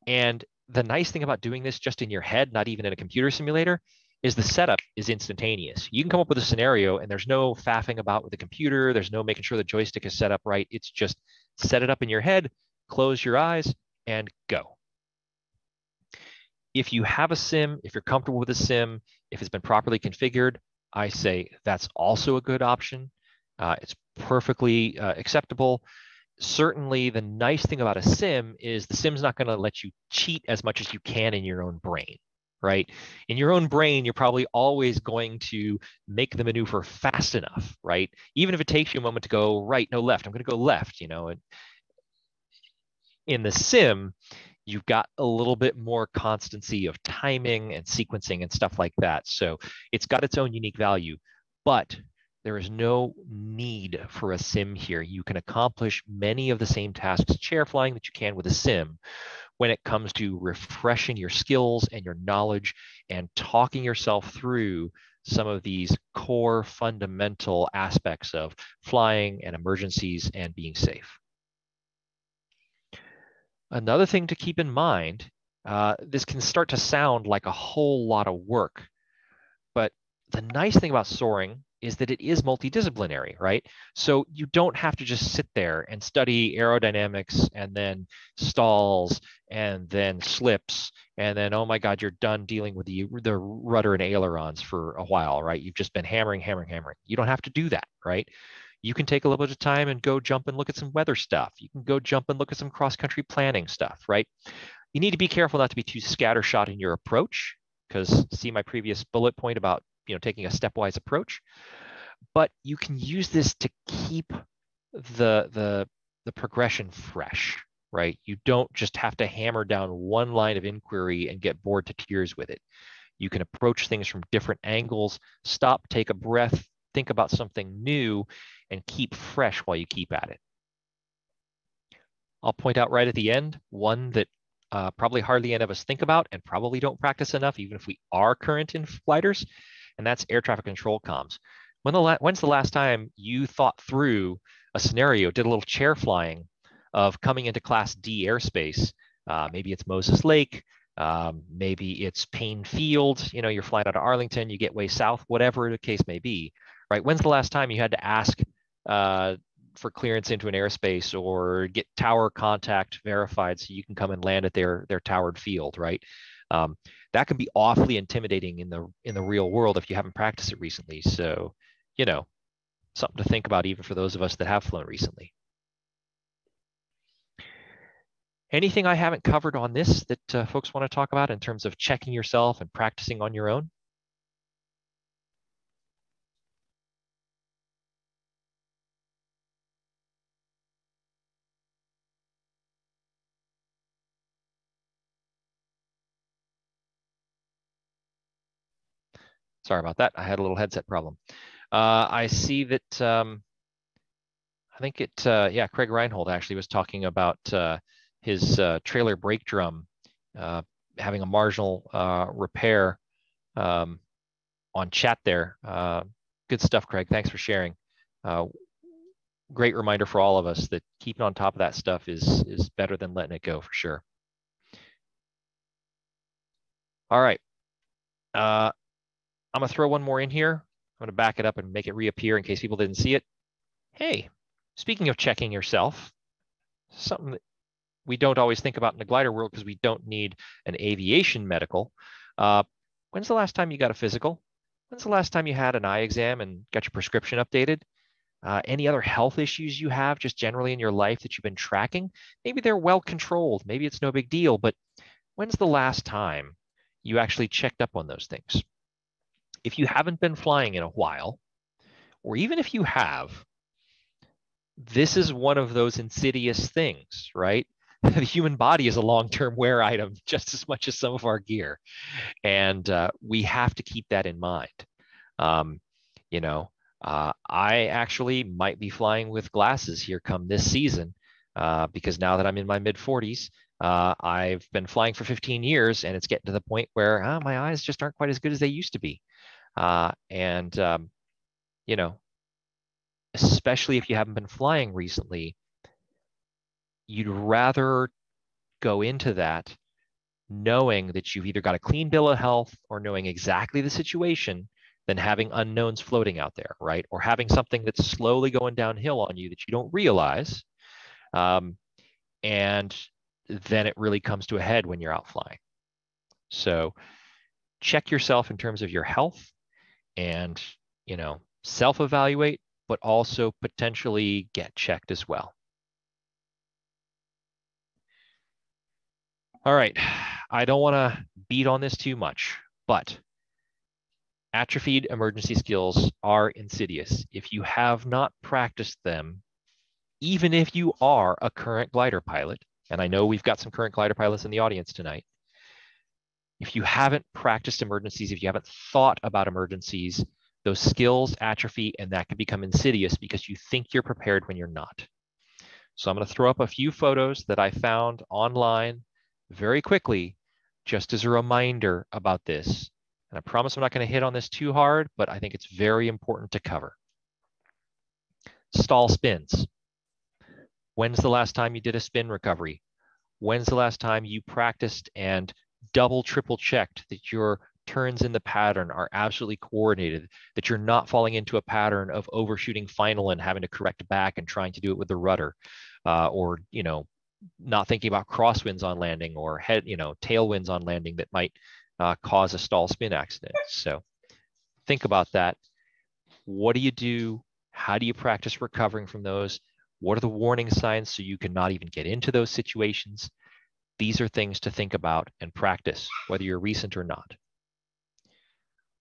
And the nice thing about doing this just in your head, not even in a computer simulator, is the setup is instantaneous. You can come up with a scenario and there's no faffing about with the computer. There's no making sure the joystick is set up right. It's just set it up in your head, close your eyes, and go. If you have a sim, if you're comfortable with a sim, if it's been properly configured, I say that's also a good option. It's perfectly acceptable. Certainly, the nice thing about a sim is the sim's not going to let you cheat as much as you can in your own brain, right? In your own brain, you're probably always going to make the maneuver fast enough, right? Even if it takes you a moment to go right, no left, I'm going to go left, you know. And in the sim, you've got a little bit more constancy of timing and sequencing and stuff like that. So it's got its own unique value, but there is no need for a sim here. You can accomplish many of the same tasks chair flying that you can with a sim when it comes to refreshing your skills and your knowledge and talking yourself through some of these core fundamental aspects of flying and emergencies and being safe. Another thing to keep in mind, this can start to sound like a whole lot of work, but the nice thing about soaring is that it is multidisciplinary, right? So you don't have to just sit there and study aerodynamics and then stalls and then slips. And then, oh my God, you're done dealing with the rudder and ailerons for a while, right? You've just been hammering. You don't have to do that, right? You can take a little bit of time and go jump and look at some weather stuff. You can go jump and look at some cross-country planning stuff, right? You need to be careful not to be too scattershot in your approach, because see my previous bullet point about, you know, taking a stepwise approach, but you can use this to keep the progression fresh, right? You don't just have to hammer down one line of inquiry and get bored to tears with it. You can approach things from different angles, stop, take a breath, think about something new, and keep fresh while you keep at it. I'll point out right at the end, one that probably hardly any of us think about and probably don't practice enough, even if we are current in flighters, and that's air traffic control comms. When's the last time you thought through a scenario, did a little chair flying of coming into Class D airspace? Maybe it's Moses Lake, maybe it's Payne Field, you know, you're flying out of Arlington, you get way south, whatever the case may be, right? When's the last time you had to ask for clearance into an airspace or get tower contact verified so you can come and land at their towered field, right? That can be awfully intimidating in the real world if you haven't practiced it recently. So, you know, something to think about even for those of us that have flown recently. Anything I haven't covered on this that folks want to talk about in terms of checking yourself and practicing on your own? Sorry about that. I had a little headset problem. I see that, I think it, yeah, Craig Reinholt actually was talking about his trailer brake drum having a marginal repair on chat there. Good stuff, Craig. Thanks for sharing. Great reminder for all of us that keeping on top of that stuff is better than letting it go for sure. All right. I'm gonna throw one more in here. I'm gonna back it up and make it reappear in case people didn't see it. Hey, speaking of checking yourself, something that we don't always think about in the glider world because we don't need an aviation medical. When's the last time you got a physical? When's the last time you had an eye exam and got your prescription updated? Any other health issues you have just generally in your life that you've been tracking? Maybe they're well controlled, maybe it's no big deal, but when's the last time you actually checked up on those things? If you haven't been flying in a while, or even if you have, this is one of those insidious things, right? The human body is a long-term wear item just as much as some of our gear. And we have to keep that in mind. You know, I actually might be flying with glasses here come this season because now that I'm in my mid-40s, I've been flying for 15 years and it's getting to the point where my eyes just aren't quite as good as they used to be. You know, especially if you haven't been flying recently, you'd rather go into that knowing that you've either got a clean bill of health or knowing exactly the situation than having unknowns floating out there, right? Or having something that's slowly going downhill on you that you don't realize. And then it really comes to a head when you're out flying. So check yourself in terms of your health and, you know, self-evaluate, but also potentially get checked as well. All right, I don't want to beat on this too much, but atrophied emergency skills are insidious. If you have not practiced them, even if you are a current glider pilot, and I know we've got some current glider pilots in the audience tonight, if you haven't practiced emergencies, if you haven't thought about emergencies, those skills atrophy, and that can become insidious because you think you're prepared when you're not. So I'm going to throw up a few photos that I found online very quickly, just as a reminder about this. And I promise I'm not going to hit on this too hard, but I think it's very important to cover. Stall spins. When's the last time you did a spin recovery? When's the last time you practiced and double, triple checked that your turns in the pattern are absolutely coordinated, that you're not falling into a pattern of overshooting final and having to correct back and trying to do it with the rudder, or, you know, not thinking about crosswinds on landing or head, you know, tailwinds on landing that might cause a stall spin accident. So think about that. What do you do? How do you practice recovering from those? What are the warning signs so you can not even get into those situations? These are things to think about and practice, whether you're recent or not.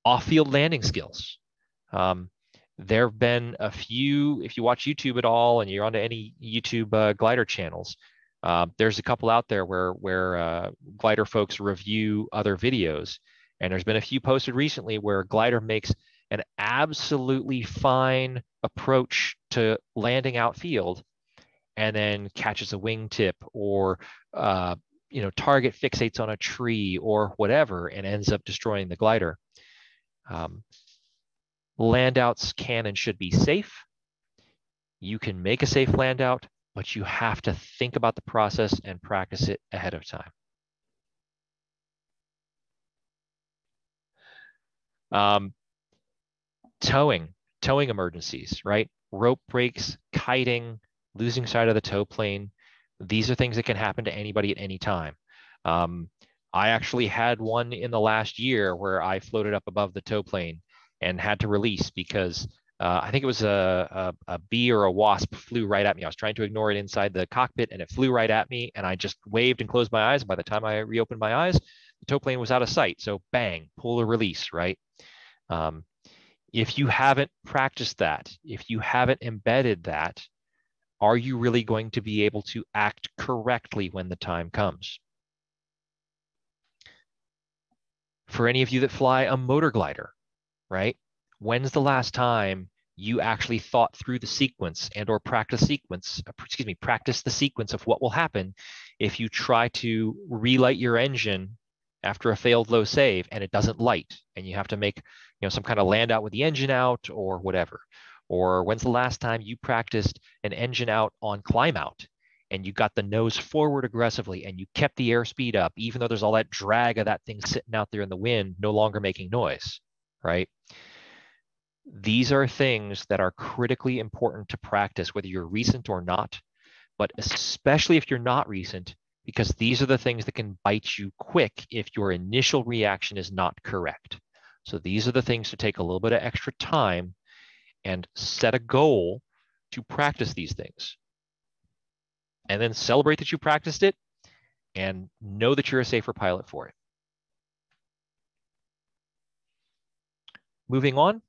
Off-field landing skills. There have been a few, if you watch YouTube at all and you're onto any YouTube glider channels, there's a couple out there where glider folks review other videos. And there's been a few posted recently where a glider makes an absolutely fine approach to landing outfield and then catches a wingtip or, you know, target fixates on a tree or whatever and ends up destroying the glider. Landouts can and should be safe. You can make a safe landout, but you have to think about the process and practice it ahead of time. Towing emergencies, right? Rope breaks, kiting, losing sight of the tow plane. These are things that can happen to anybody at any time. I actually had one in the last year where I floated up above the tow plane and had to release because I think it was a bee or a wasp flew right at me. I was trying to ignore it inside the cockpit and it flew right at me and I just waved and closed my eyes. By the time I reopened my eyes, the tow plane was out of sight. So bang, pull or release, right? If you haven't practiced that, if you haven't embedded that, are you really going to be able to act correctly when the time comes? For any of you that fly a motor glider, right? When's the last time you actually thought through the sequence and or practice the sequence of what will happen if you try to relight your engine after a failed low save and it doesn't light and you have to make, you know, some kind of land out with the engine out or whatever? Or when's the last time you practiced an engine out on climb out and you got the nose forward aggressively and you kept the airspeed up, even though there's all that drag of that thing sitting out there in the wind, no longer making noise, right? These are things that are critically important to practice, whether you're recent or not, but especially if you're not recent, because these are the things that can bite you quick if your initial reaction is not correct. So these are the things to take a little bit of extra time and set a goal to practice these things. And then celebrate that you practiced it and know that you're a safer pilot for it. Moving on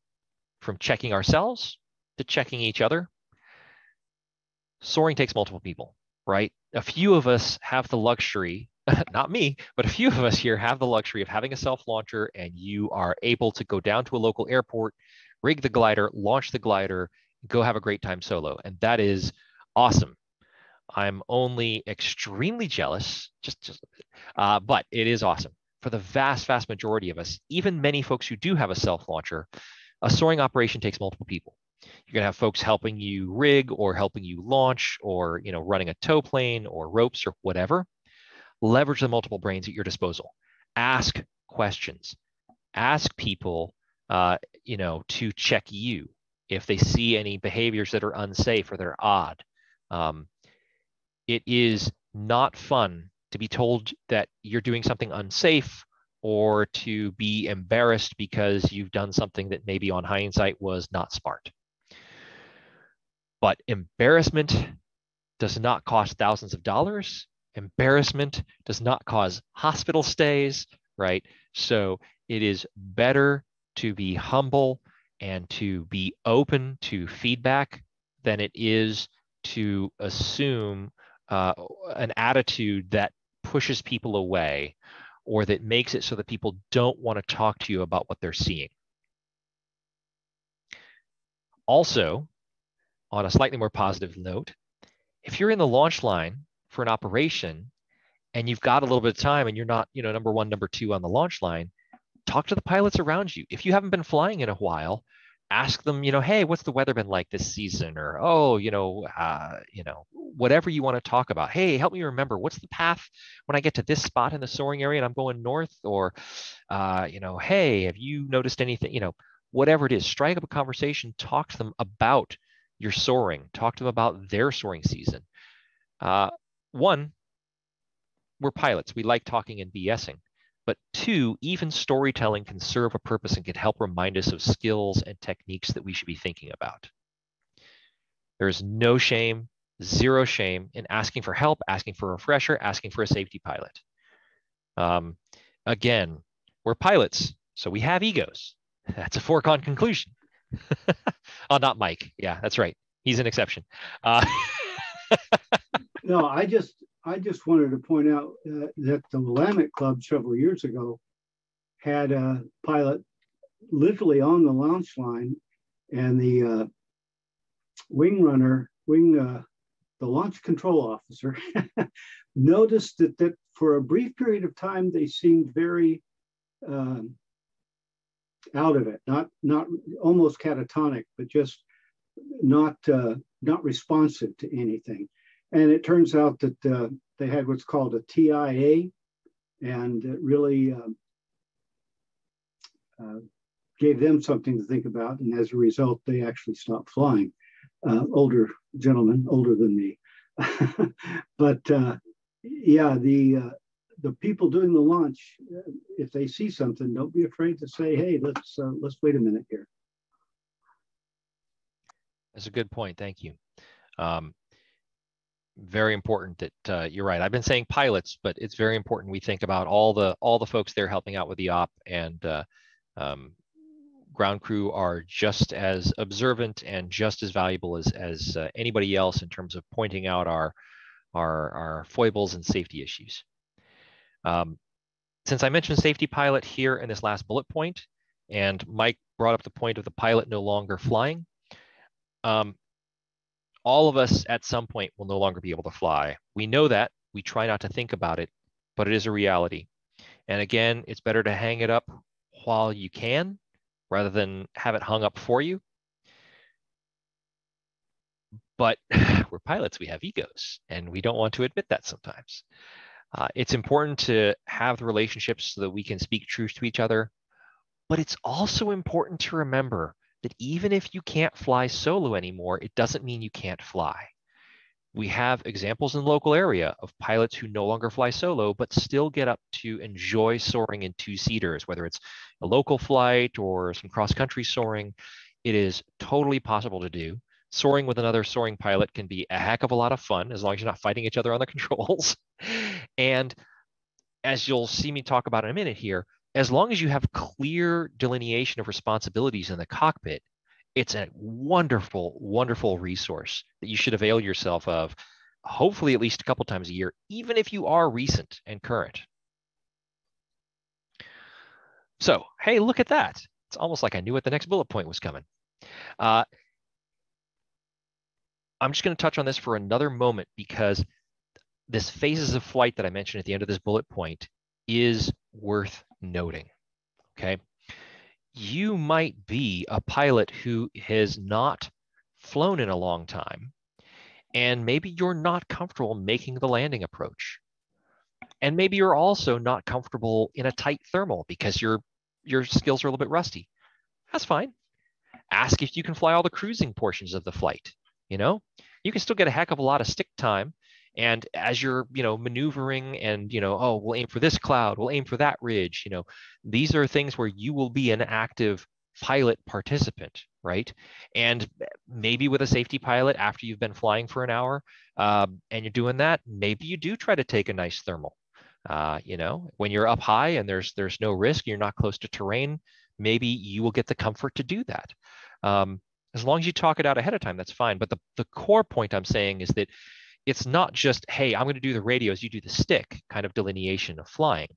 from checking ourselves to checking each other. Soaring takes multiple people, right? A few of us have the luxury, not me, but a few of us here have the luxury of having a self-launcher and you are able to go down to a local airport, rig the glider, launch the glider, go have a great time solo. And that is awesome. I'm only extremely jealous, just a bit, but it is awesome. For the vast, vast majority of us, even many folks who do have a self-launcher, a soaring operation takes multiple people. You're going to have folks helping you rig or helping you launch or, you know, running a tow plane or ropes or whatever. Leverage the multiple brains at your disposal. Ask questions. Ask people, you know, to check you if they see any behaviors that are unsafe or that are odd. It is not fun to be told that you're doing something unsafe or to be embarrassed because you've done something that maybe on hindsight was not smart. But embarrassment does not cost thousands of dollars. Embarrassment does not cause hospital stays, right? So it is better to be humble and to be open to feedback than it is to assume an attitude that pushes people away or that makes it so that people don't want to talk to you about what they're seeing. Also, on a slightly more positive note, if you're in the launch line for an operation and you've got a little bit of time and you're not, you know, number one, number two on the launch line, talk to the pilots around you. If you haven't been flying in a while, ask them, you know, hey, what's the weather been like this season? Or, oh, you know, whatever you want to talk about. Hey, help me remember, what's the path when I get to this spot in the soaring area and I'm going north? Or, you know, hey, have you noticed anything? You know, whatever it is, strike up a conversation, talk to them about your soaring, talk to them about their soaring season. One, we're pilots. We like talking and BSing. But two, even storytelling can serve a purpose and can help remind us of skills and techniques that we should be thinking about. There is no shame, zero shame in asking for help, asking for a refresher, asking for a safety pilot. Again, we're pilots, so we have egos. That's a foregone conclusion. Oh, not Mike. Yeah, that's right. He's an exception. No, I just wanted to point out that the Willamette Club several years ago had a pilot literally on the launch line, and the the launch control officer, noticed that for a brief period of time they seemed very out of it, not almost catatonic, but just not responsive to anything. And it turns out that they had what's called a TIA, and it really gave them something to think about. And as a result, they actually stopped flying. Older gentlemen, older than me. But yeah, the people doing the launch, if they see something, don't be afraid to say, "Hey, let's wait a minute here." That's a good point. Thank you. Very important that you're right. I've been saying pilots, but it's very important we think about all the folks there helping out with the op, and ground crew are just as observant and just as valuable as anybody else in terms of pointing out our foibles and safety issues. Since I mentioned safety pilot here in this last bullet point, and Mike brought up the point of the pilot no longer flying. All of us at some point will no longer be able to fly. We know that. We try not to think about it, but it is a reality. And again, it's better to hang it up while you can rather than have it hung up for you. But we're pilots. We have egos, and we don't want to admit that sometimes. It's important to have the relationships so that we can speak truth to each other. But it's also important to remember that even if you can't fly solo anymore, it doesn't mean you can't fly. We have examples in the local area of pilots who no longer fly solo, but still get up to enjoy soaring in two-seaters, whether it's a local flight or some cross-country soaring. It is totally possible to do. Soaring with another soaring pilot can be a heck of a lot of fun, as long as you're not fighting each other on the controls. And as you'll see me talk about in a minute here, as long as you have clear delineation of responsibilities in the cockpit, it's a wonderful, wonderful resource that you should avail yourself of, hopefully at least a couple times a year, even if you are recent and current. So, hey, look at that. It's almost like I knew what the next bullet point was coming. I'm just going to touch on this for another moment, because this phases of flight that I mentioned at the end of this bullet point is worth noting, okay? You might be a pilot who has not flown in a long time, and maybe you're not comfortable making the landing approach. And maybe you're also not comfortable in a tight thermal because your skills are a little bit rusty. That's fine. Ask if you can fly all the cruising portions of the flight, you know? You can still get a heck of a lot of stick time. And as you're, you know, maneuvering and, you know, oh, we'll aim for this cloud, we'll aim for that ridge, you know, these are things where you will be an active pilot participant, right? And maybe with a safety pilot, after you've been flying for an hour and you're doing that, maybe you do try to take a nice thermal. You know, when you're up high and there's no risk, you're not close to terrain, maybe you will get the comfort to do that. As long as you talk it out ahead of time, that's fine. But the core point I'm saying is that it's not just, hey, I'm going to do the radios, you do the stick kind of delineation of flying.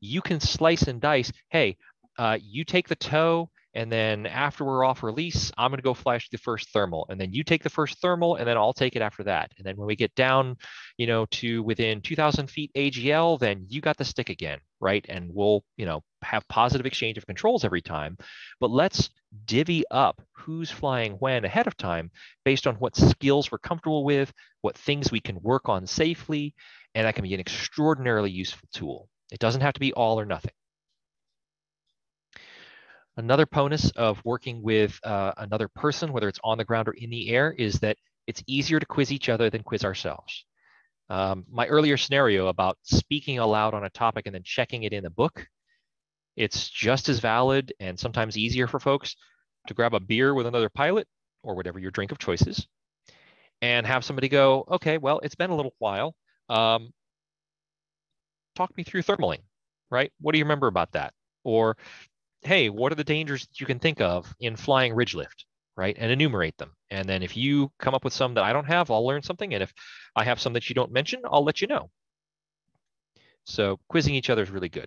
You can slice and dice, hey, you take the tow, and then after we're off release, I'm going to go flash the first thermal, and then you take the first thermal, and then I'll take it after that. And then when we get down, you know, to within 2,000 feet AGL, then you got the stick again, right? And we'll, you know, have positive exchange of controls every time. But let's divvy up who's flying when ahead of time based on what skills we're comfortable with, what things we can work on safely, and that can be an extraordinarily useful tool. It doesn't have to be all or nothing. Another bonus of working with another person, whether it's on the ground or in the air, is that it's easier to quiz each other than quiz ourselves. My earlier scenario about speaking aloud on a topic and then checking it in a book, it's just as valid and sometimes easier for folks to grab a beer with another pilot or whatever your drink of choice is and have somebody go, okay, well, it's been a little while. Talk me through thermaling, right? What do you remember about that? Or, hey, what are the dangers that you can think of in flying ridge lift, right? And enumerate them. And then if you come up with some that I don't have, I'll learn something. And if I have some that you don't mention, I'll let you know. So quizzing each other is really good.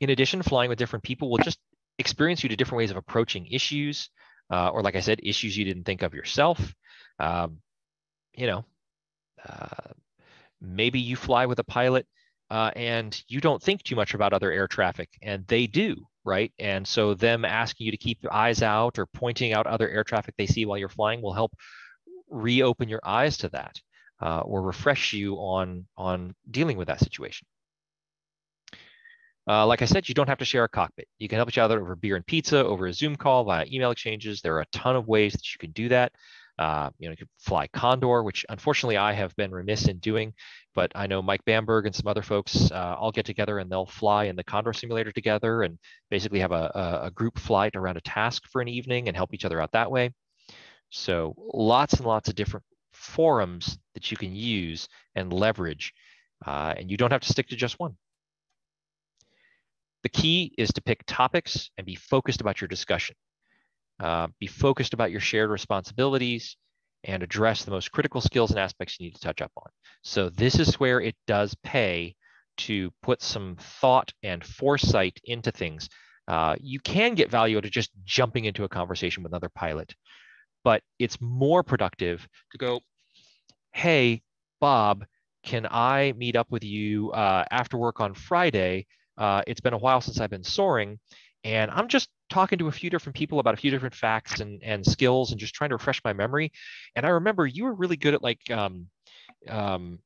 In addition, flying with different people will just experience you to different ways of approaching issues, or like I said, issues you didn't think of yourself. You know, maybe you fly with a pilot and you don't think too much about other air traffic, and they do, right? And so them asking you to keep your eyes out or pointing out other air traffic they see while you're flying will help reopen your eyes to that or refresh you on dealing with that situation. Like I said, you don't have to share a cockpit. You can help each other over beer and pizza, over a Zoom call, via email exchanges. There are a ton of ways that you can do that. You know, you could fly Condor, which unfortunately I have been remiss in doing, but I know Mike Bamberg and some other folks all get together and they'll fly in the Condor simulator together and basically have a group flight around a task for an evening and help each other out that way. So lots and lots of different forums that you can use and leverage, and you don't have to stick to just one. The key is to pick topics and be focused about your discussion. Be focused about your shared responsibilities and address the most critical skills and aspects you need to touch up on. So this is where it does pay to put some thought and foresight into things. You can get value out of just jumping into a conversation with another pilot, but it's more productive to go, hey, Bob, can I meet up with you after work on Friday? It's been a while since I've been soaring, and I'm just talking to a few different people about a few different facts and skills and just trying to refresh my memory. And I remember you were really good at like, you know,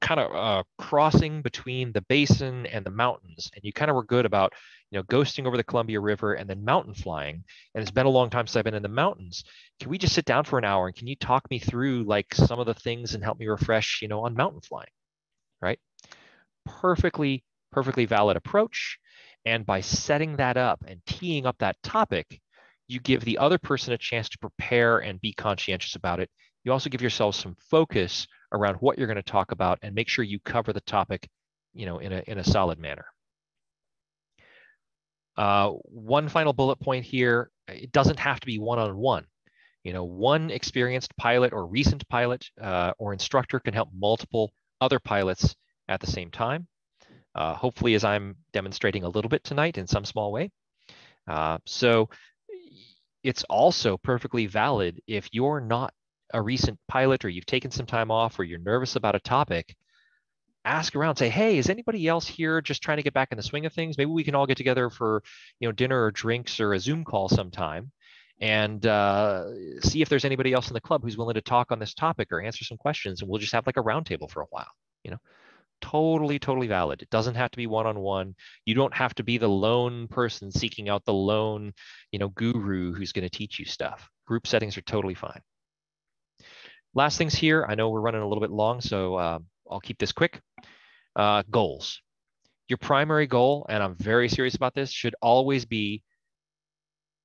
kind of crossing between the basin and the mountains. And you kind of were good about, you know, ghosting over the Columbia River and then mountain flying. And it's been a long time since I've been in the mountains. Can we just sit down for an hour and can you talk me through like some of the things and help me refresh, you know, on mountain flying, right? Perfectly valid approach. And by setting that up and teeing up that topic, you give the other person a chance to prepare and be conscientious about it. You also give yourself some focus around what you're going to talk about and make sure you cover the topic, you know, in a solid manner. One final bullet point here. It doesn't have to be one-on-one. You know, one experienced pilot or recent pilot or instructor can help multiple other pilots at the same time. Hopefully, as I'm demonstrating a little bit tonight in some small way. So it's also perfectly valid if you're not a recent pilot or you've taken some time off or you're nervous about a topic, ask around, say, hey, is anybody else here just trying to get back in the swing of things? Maybe we can all get together for, you know, dinner or drinks or a Zoom call sometime and see if there's anybody else in the club who's willing to talk on this topic or answer some questions. And we'll just have like a roundtable for a while, you know. Totally valid. It doesn't have to be one-on-one. You don't have to be the lone person seeking out the lone, you know, guru who's going to teach you stuff. Group settings are totally fine. Last things here. I know we're running a little bit long, so I'll keep this quick. Goals. Your primary goal, and I'm very serious about this, should always be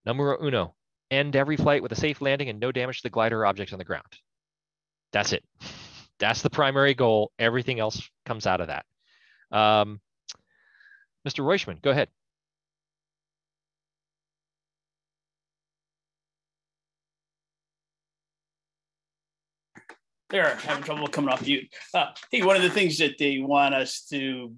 Numero uno, end every flight with a safe landing and no damage to the glider or object on the ground. That's it. That's the primary goal. Everything else comes out of that. Mr. Reuschman, go ahead. They're having trouble coming off mute. Hey, one of the things that they want us to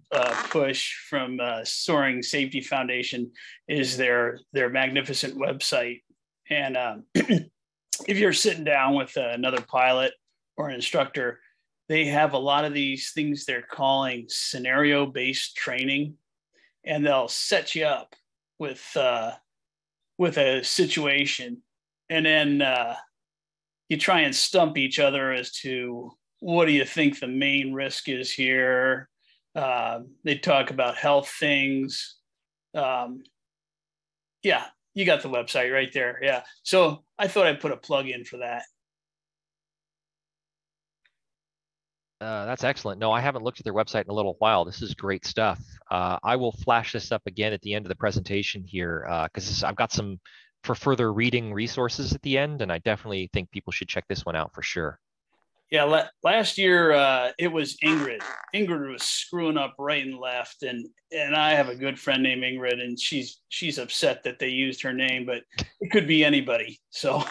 push from Soaring Safety Foundation is their magnificent website. And if you're sitting down with another pilot or an instructor, they have a lot of these things they're calling scenario-based training, and they'll set you up with a situation, and then you try and stump each other as to what do you think the main risk is here. They talk about health things. Yeah, you got the website right there. Yeah, so I thought I'd put a plug in for that. That's excellent. No, I haven't looked at their website in a little while. This is great stuff. I will flash this up again at the end of the presentation here, because I've got some for further reading resources at the end, and I definitely think people should check this one out for sure. Yeah, last year it was Ingrid. Ingrid was screwing up right and left, and I have a good friend named Ingrid, and she's upset that they used her name, but it could be anybody. So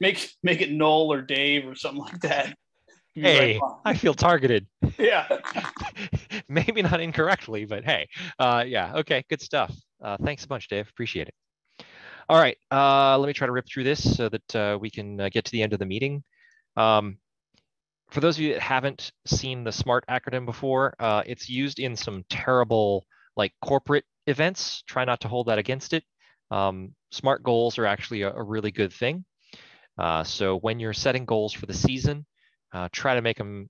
make it Noel or Dave or something like that. Hey, I feel targeted. Yeah. Maybe not incorrectly, but hey, yeah. Okay, good stuff. Thanks a bunch, Dave. Appreciate it. All right, let me try to rip through this so that we can get to the end of the meeting. For those of you that haven't seen the SMART acronym before, it's used in some terrible like corporate events. Try not to hold that against it. SMART goals are actually a really good thing. So when you're setting goals for the season, try to make them,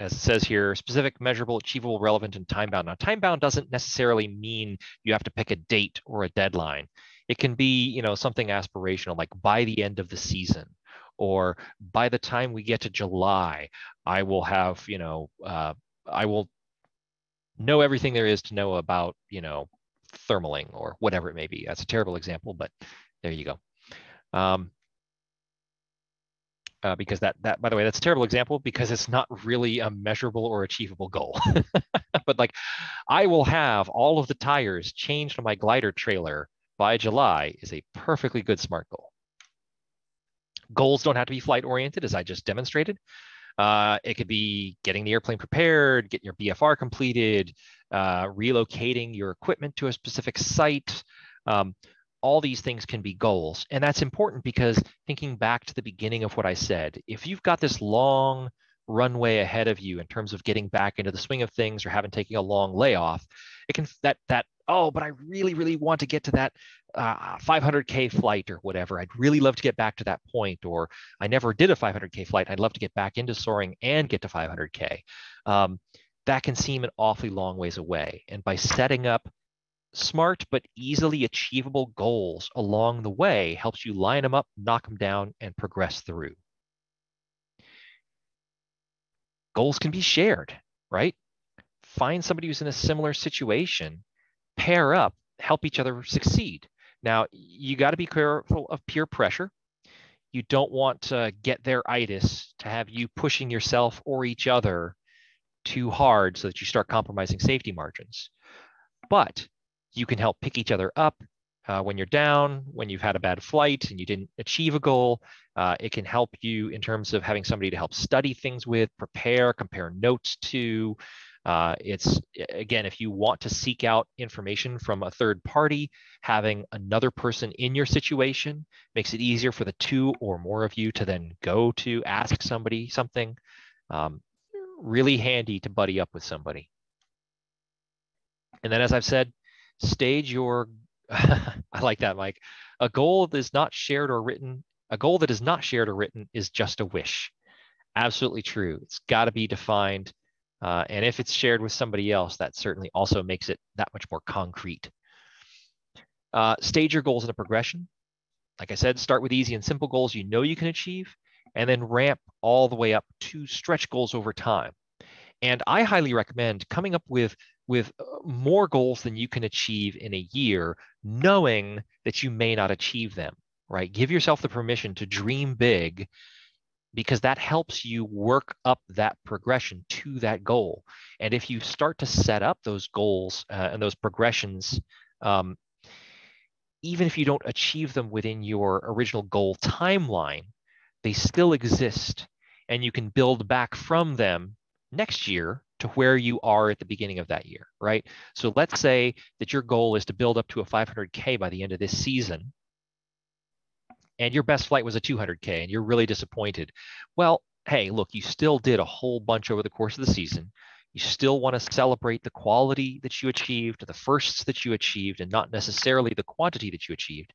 as it says here, specific, measurable, achievable, relevant, and time-bound. Now, time-bound doesn't necessarily mean you have to pick a date or a deadline. It can be, you know, something aspirational, like by the end of the season, or by the time we get to July, I will have, you know, I will know everything there is to know about, you know, thermaling or whatever it may be. That's a terrible example, but there you go. Because that, by the way, that's a terrible example because it's not really a measurable or achievable goal. But like, I will have all of the tires changed on my glider trailer by July is a perfectly good SMART goal. Goals don't have to be flight oriented, as I just demonstrated. It could be getting the airplane prepared, getting your BFR completed, relocating your equipment to a specific site. All these things can be goals. And that's important because thinking back to the beginning of what I said, if you've got this long runway ahead of you in terms of getting back into the swing of things or haven't taken a long layoff, it can, oh, but I really, really want to get to that 500K flight or whatever. I'd really love to get back to that point, or I never did a 500K flight. I'd love to get back into soaring and get to 500K. That can seem an awfully long ways away. And by setting up SMART but easily achievable goals along the way helps you line them up, knock them down, and progress through. Goals can be shared, right? Find somebody who's in a similar situation, pair up, help each other succeed. Now, you got to be careful of peer pressure. You don't want to get their itis to have you pushing yourself or each other too hard so that you start compromising safety margins. But you can help pick each other up when you're down, when you've had a bad flight and you didn't achieve a goal. It can help you in terms of having somebody to help study things with, prepare, compare notes to. It's, again, if you want to seek out information from a third party, having another person in your situation makes it easier for the two or more of you to then go to ask somebody something. Really handy to buddy up with somebody. And then, as I've said, stage your, I like that, Mike. A goal that is not shared or written, a goal that is not shared or written is just a wish. Absolutely true. It's got to be defined. And if it's shared with somebody else, that certainly also makes it that much more concrete. Stage your goals in a progression. Like I said, start with easy and simple goals you know you can achieve, and then ramp all the way up to stretch goals over time. And I highly recommend coming up with with more goals than you can achieve in a year, knowing that you may not achieve them, right? Give yourself the permission to dream big, because that helps you work up that progression to that goal. And if you start to set up those goals and those progressions, even if you don't achieve them within your original goal timeline, they still exist, and you can build back from them next year to where you are at the beginning of that year, right? So let's say that your goal is to build up to a 500K by the end of this season, and your best flight was a 200K, and you're really disappointed. Well, hey, look, you still did a whole bunch over the course of the season. You still want to celebrate the quality that you achieved, the firsts that you achieved, and not necessarily the quantity that you achieved.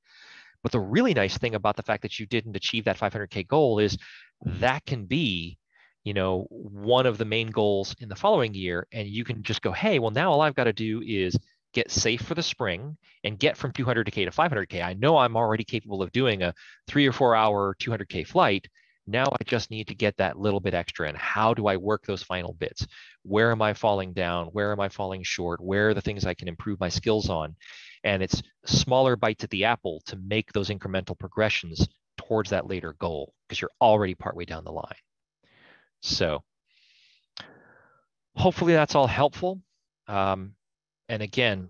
But the really nice thing about the fact that you didn't achieve that 500K goal is that can be, you know, one of the main goals in the following year. And you can just go, hey, well, now all I've got to do is get safe for the spring and get from 200K to 500K. I know I'm already capable of doing a 3 or 4 hour 200K flight. Now I just need to get that little bit extra. And how do I work those final bits? Where am I falling down? Where am I falling short? Where are the things I can improve my skills on? And it's smaller bites at the apple to make those incremental progressions towards that later goal, because you're already partway down the line. So hopefully that's all helpful. And again,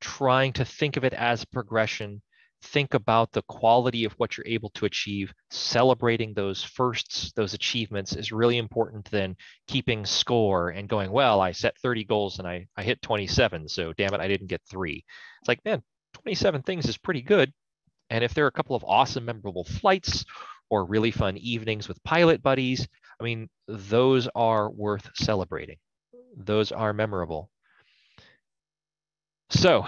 trying to think of it as progression. Think about the quality of what you're able to achieve. Celebrating those firsts, those achievements, is really important than keeping score and going, well, I set 30 goals and I hit 27, so damn it, I didn't get 3. It's like, man, 27 things is pretty good. And if there are a couple of awesome, memorable flights or really fun evenings with pilot buddies, I mean, those are worth celebrating. Those are memorable. So,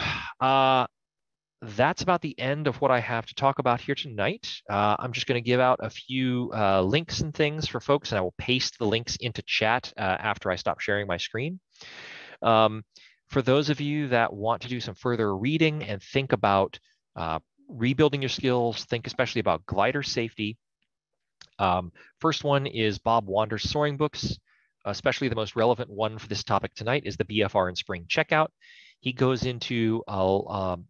that's about the end of what I have to talk about here tonight. I'm just going to give out a few links and things for folks, and I will paste the links into chat after I stop sharing my screen. For those of you that want to do some further reading and think about rebuilding your skills, think especially about glider safety. First one is Bob Wander's Soaring Books. Especially the most relevant one for this topic tonight is the BFR and Spring Checkout. He goes into,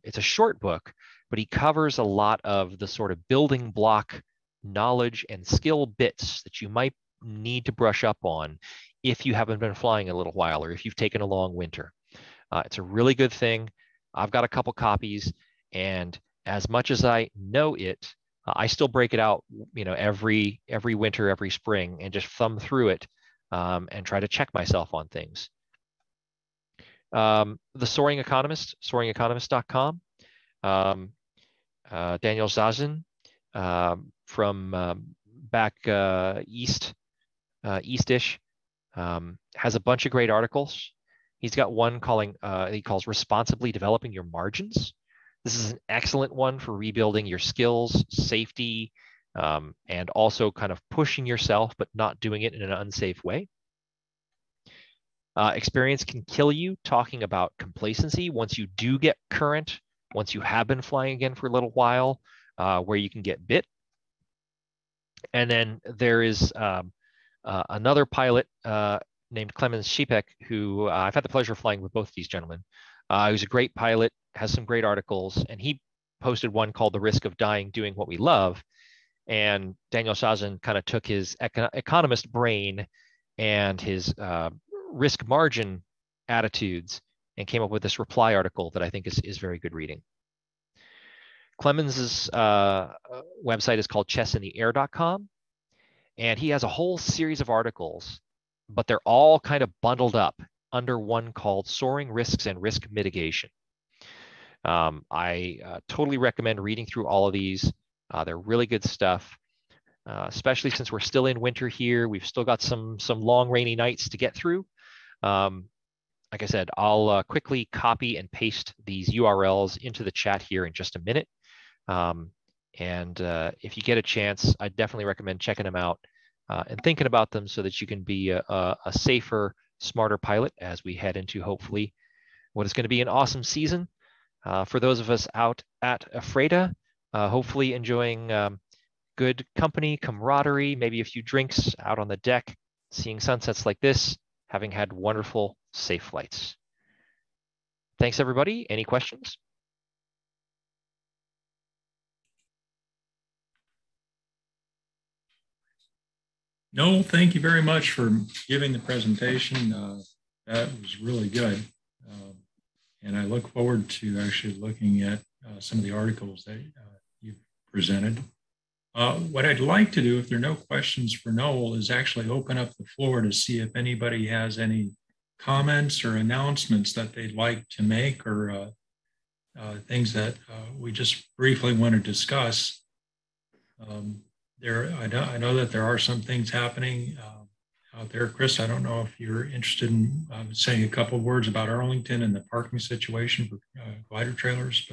it's a short book, but he covers a lot of the sort of building block knowledge and skill bits that you might need to brush up on if you haven't been flying a little while or if you've taken a long winter. It's a really good thing. I've got a couple copies, and as much as I know it, I still break it out, you know, every winter, every spring, and just thumb through it and try to check myself on things. The Soaring Economist, soaringeconomist.com, Daniel Zazen from back east-ish has a bunch of great articles. He's got one calling he calls Responsibly Developing Your Margins. This is an excellent one for rebuilding your skills, safety, and also kind of pushing yourself, but not doing it in an unsafe way. Experience Can Kill You, talking about complacency once you do get current, once you have been flying again for a little while, where you can get bit. And then there is another pilot named Clemens Ciepek, who I've had the pleasure of flying with both of these gentlemen. Who's a great pilot, has some great articles, and he posted one called The Risk of Dying Doing What We Love. And Daniel Zazen kind of took his economist brain and his risk margin attitudes and came up with this reply article that I think is very good reading. Clemens's website is called chessintheair.com, and he has a whole series of articles, but they're all kind of bundled up under one called Soaring Risks and Risk Mitigation. I totally recommend reading through all of these. They're really good stuff. Especially since we're still in winter here, we've still got some long rainy nights to get through. Like I said, I'll quickly copy and paste these URLs into the chat here in just a minute. And if you get a chance, I definitely recommend checking them out and thinking about them so that you can be a safer, smarter pilot as we head into hopefully what is going to be an awesome season. For those of us out at Ephrata, hopefully enjoying good company, camaraderie, maybe a few drinks out on the deck, seeing sunsets like this, having had wonderful safe flights. Thanks, everybody. Any questions? No, thank you very much for giving the presentation. That was really good. And I look forward to actually looking at some of the articles that you've presented. What I'd like to do, if there are no questions for Noel, is actually open up the floor to see if anybody has any comments or announcements that they'd like to make, or things that we just briefly want to discuss. I know that there are some things happening out there. Chris, I don't know if you're interested in saying a couple of words about Arlington and the parking situation for glider trailers,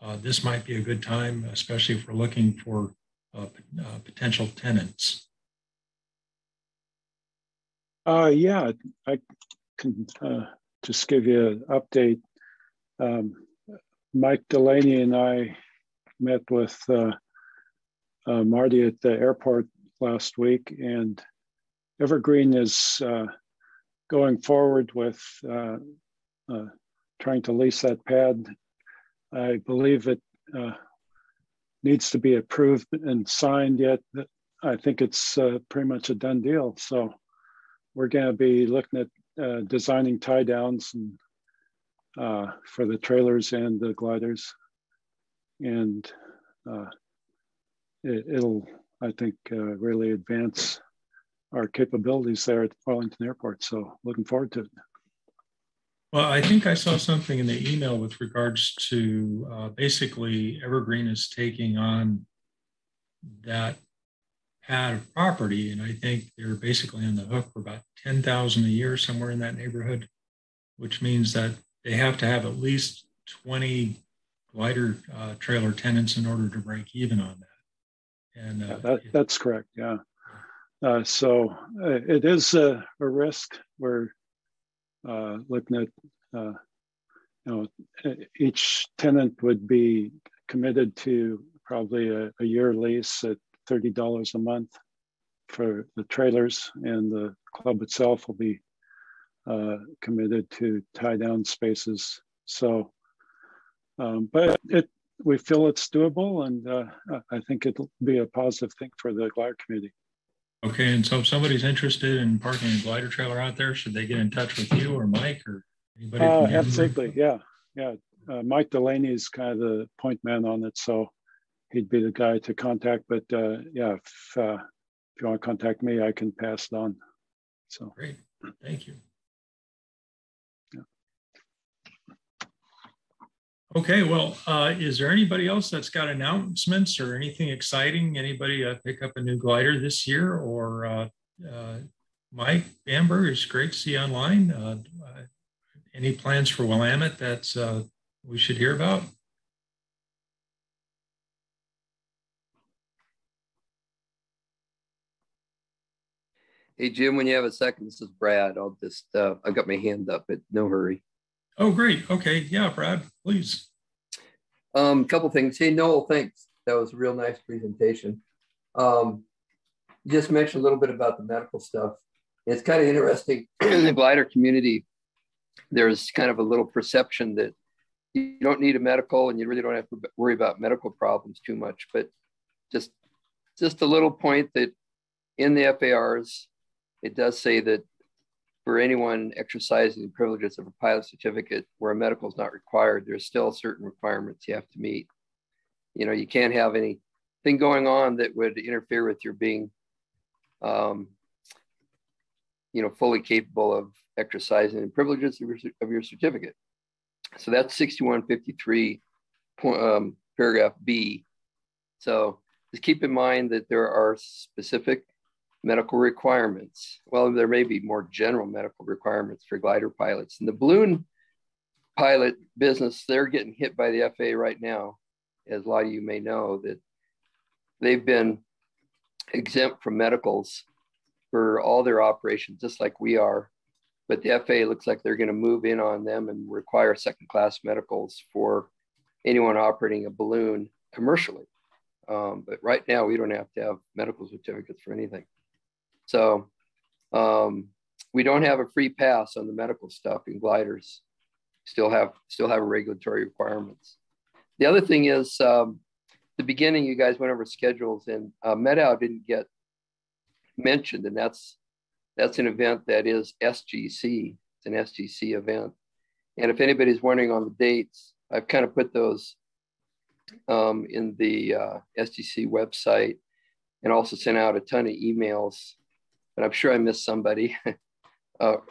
but this might be a good time, especially if we're looking for potential tenants. Yeah, I can just give you an update. Mike Delaney and I met with Marty at the airport last week, and Evergreen is going forward with trying to lease that pad. I believe it needs to be approved and signed yet. I think it's pretty much a done deal. So we're going to be looking at designing tie downs and, for the trailers and the gliders. And it'll, I think, really advance our capabilities there at Arlington Airport. So looking forward to it. Well, I think I saw something in the email with regards to basically Evergreen is taking on that pad of property. And I think they're basically on the hook for about $10,000 a year, somewhere in that neighborhood, which means that they have to have at least 20 glider trailer tenants in order to break even on that. And that's correct. Yeah. So it is a risk. We're looking at, you know, each tenant would be committed to probably a year lease at $30 a month for the trailers, and the club itself will be committed to tie down spaces. So, but we feel it's doable, and I think it'll be a positive thing for the glider community. Okay, and so if somebody's interested in parking a glider trailer out there, should they get in touch with you or Mike or anybody? Oh, absolutely, yeah, yeah. Mike Delaney is kind of the point man on it, so he'd be the guy to contact. But yeah, if you want to contact me, I can pass it on. So great, thank you. Okay, well, is there anybody else that's got announcements or anything exciting? Anybody pick up a new glider this year? Or Mike Bamberg, it's great to see online. Any plans for Willamette that we should hear about? Hey, Jim, when you have a second, this is Brad. I'll just, I've got my hand up, but no hurry. Oh, great. Okay. Yeah, Brad, please. Couple things. Hey, Noel, thanks. That was a real nice presentation. Just mentioned a little bit about the medical stuff. It's kind of interesting in the glider community. There's kind of a little perception that you don't need a medical and you really don't have to worry about medical problems too much. But just a little point that in the FARs, it does say that for anyone exercising the privileges of a pilot certificate where a medical is not required, there's still certain requirements you have to meet. You know, you can't have anything going on that would interfere with your being, you know, fully capable of exercising the privileges of your certificate. So that's 6153 paragraph B. So just keep in mind that there are specific medical requirements. Well, there may be more general medical requirements for glider pilots. And the balloon pilot business, they're getting hit by the FAA right now, as a lot of you may know, that they've been exempt from medicals for all their operations, just like we are. But the FAA looks like they're going to move in on them and require second-class medicals for anyone operating a balloon commercially. But right now, we don't have to have medical certificates for anything. So we don't have a free pass on the medical stuff in gliders. still have regulatory requirements. The other thing is the beginning, you guys went over schedules, and Methow didn't get mentioned, and that's an event that is SGC. It's an SGC event. And if anybody's wondering on the dates, I've kind of put those in the SGC website, and also sent out a ton of emails, but I'm sure I missed somebody. But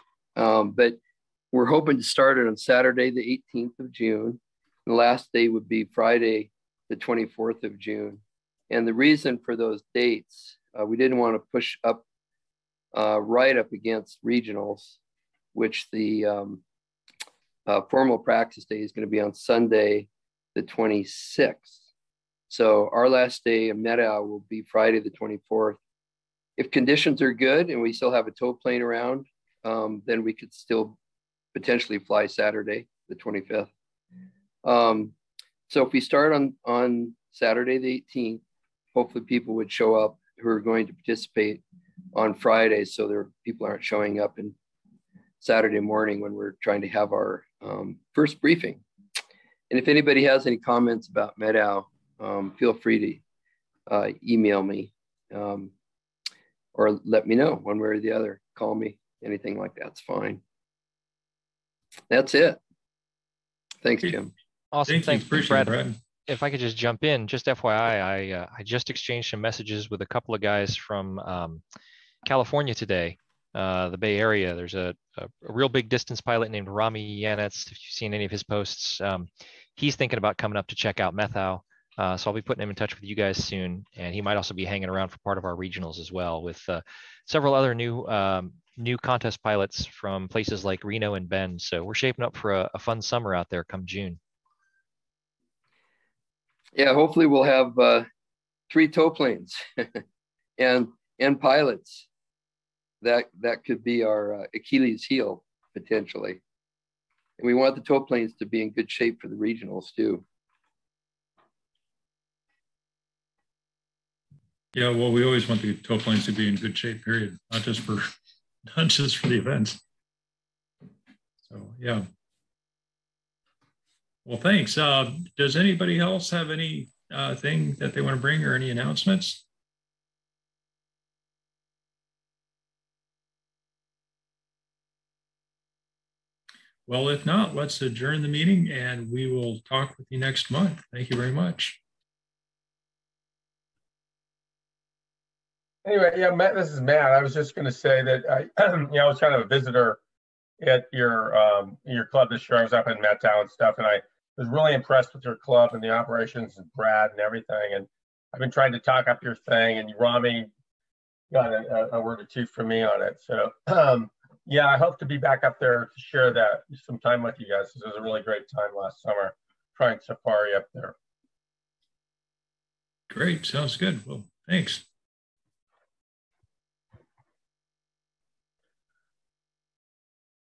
we're hoping to start it on Saturday, the 18th of June. The last day would be Friday, the 24th of June. And the reason for those dates, we didn't want to push up right up against regionals, which the formal practice day is going to be on Sunday, the 26th. So our last day of Methow will be Friday, the 24th. If conditions are good and we still have a tow plane around, then we could still potentially fly Saturday, the 25th. So if we start on Saturday, the 18th, hopefully people would show up who are going to participate on Friday, so there people aren't showing up in Saturday morning when we're trying to have our first briefing. And if anybody has any comments about Methow, feel free to email me or let me know one way or the other. Call me, anything like that's fine. That's it. Thanks, Jim. Awesome. Thanks, Brad. If I could just jump in, just FYI, I just exchanged some messages with a couple of guys from California today, the Bay Area. There's a real big distance pilot named Rami Yanetz, if you've seen any of his posts. He's thinking about coming up to check out Methow. So I'll be putting him in touch with you guys soon, and he might also be hanging around for part of our regionals as well, with several other new contest pilots from places like Reno and Bend. So we're shaping up for a fun summer out there come June. Yeah, hopefully we'll have 3 tow planes and pilots. That could be our Achilles heel potentially, and we want the tow planes to be in good shape for the regionals too. Yeah, well, we always want the tow planes to be in good shape, period. Not just for the events. So yeah. Well, thanks. Does anybody else have any thing that they want to bring or any announcements? Well, if not, let's adjourn the meeting, and we will talk with you next month. Thank you very much. Anyway, yeah, Matt, this is Matt. I was just going to say that I was kind of a visitor at your club this year. I was up in Methow and stuff, and I was really impressed with your club and the operations and Brad and everything. And I've been trying to talk up your thing, and Rami got a word or two from me on it. So yeah, I hope to be back up there to share that some time with you guys. This was a really great time last summer trying safari up there. Great, sounds good. Well, thanks.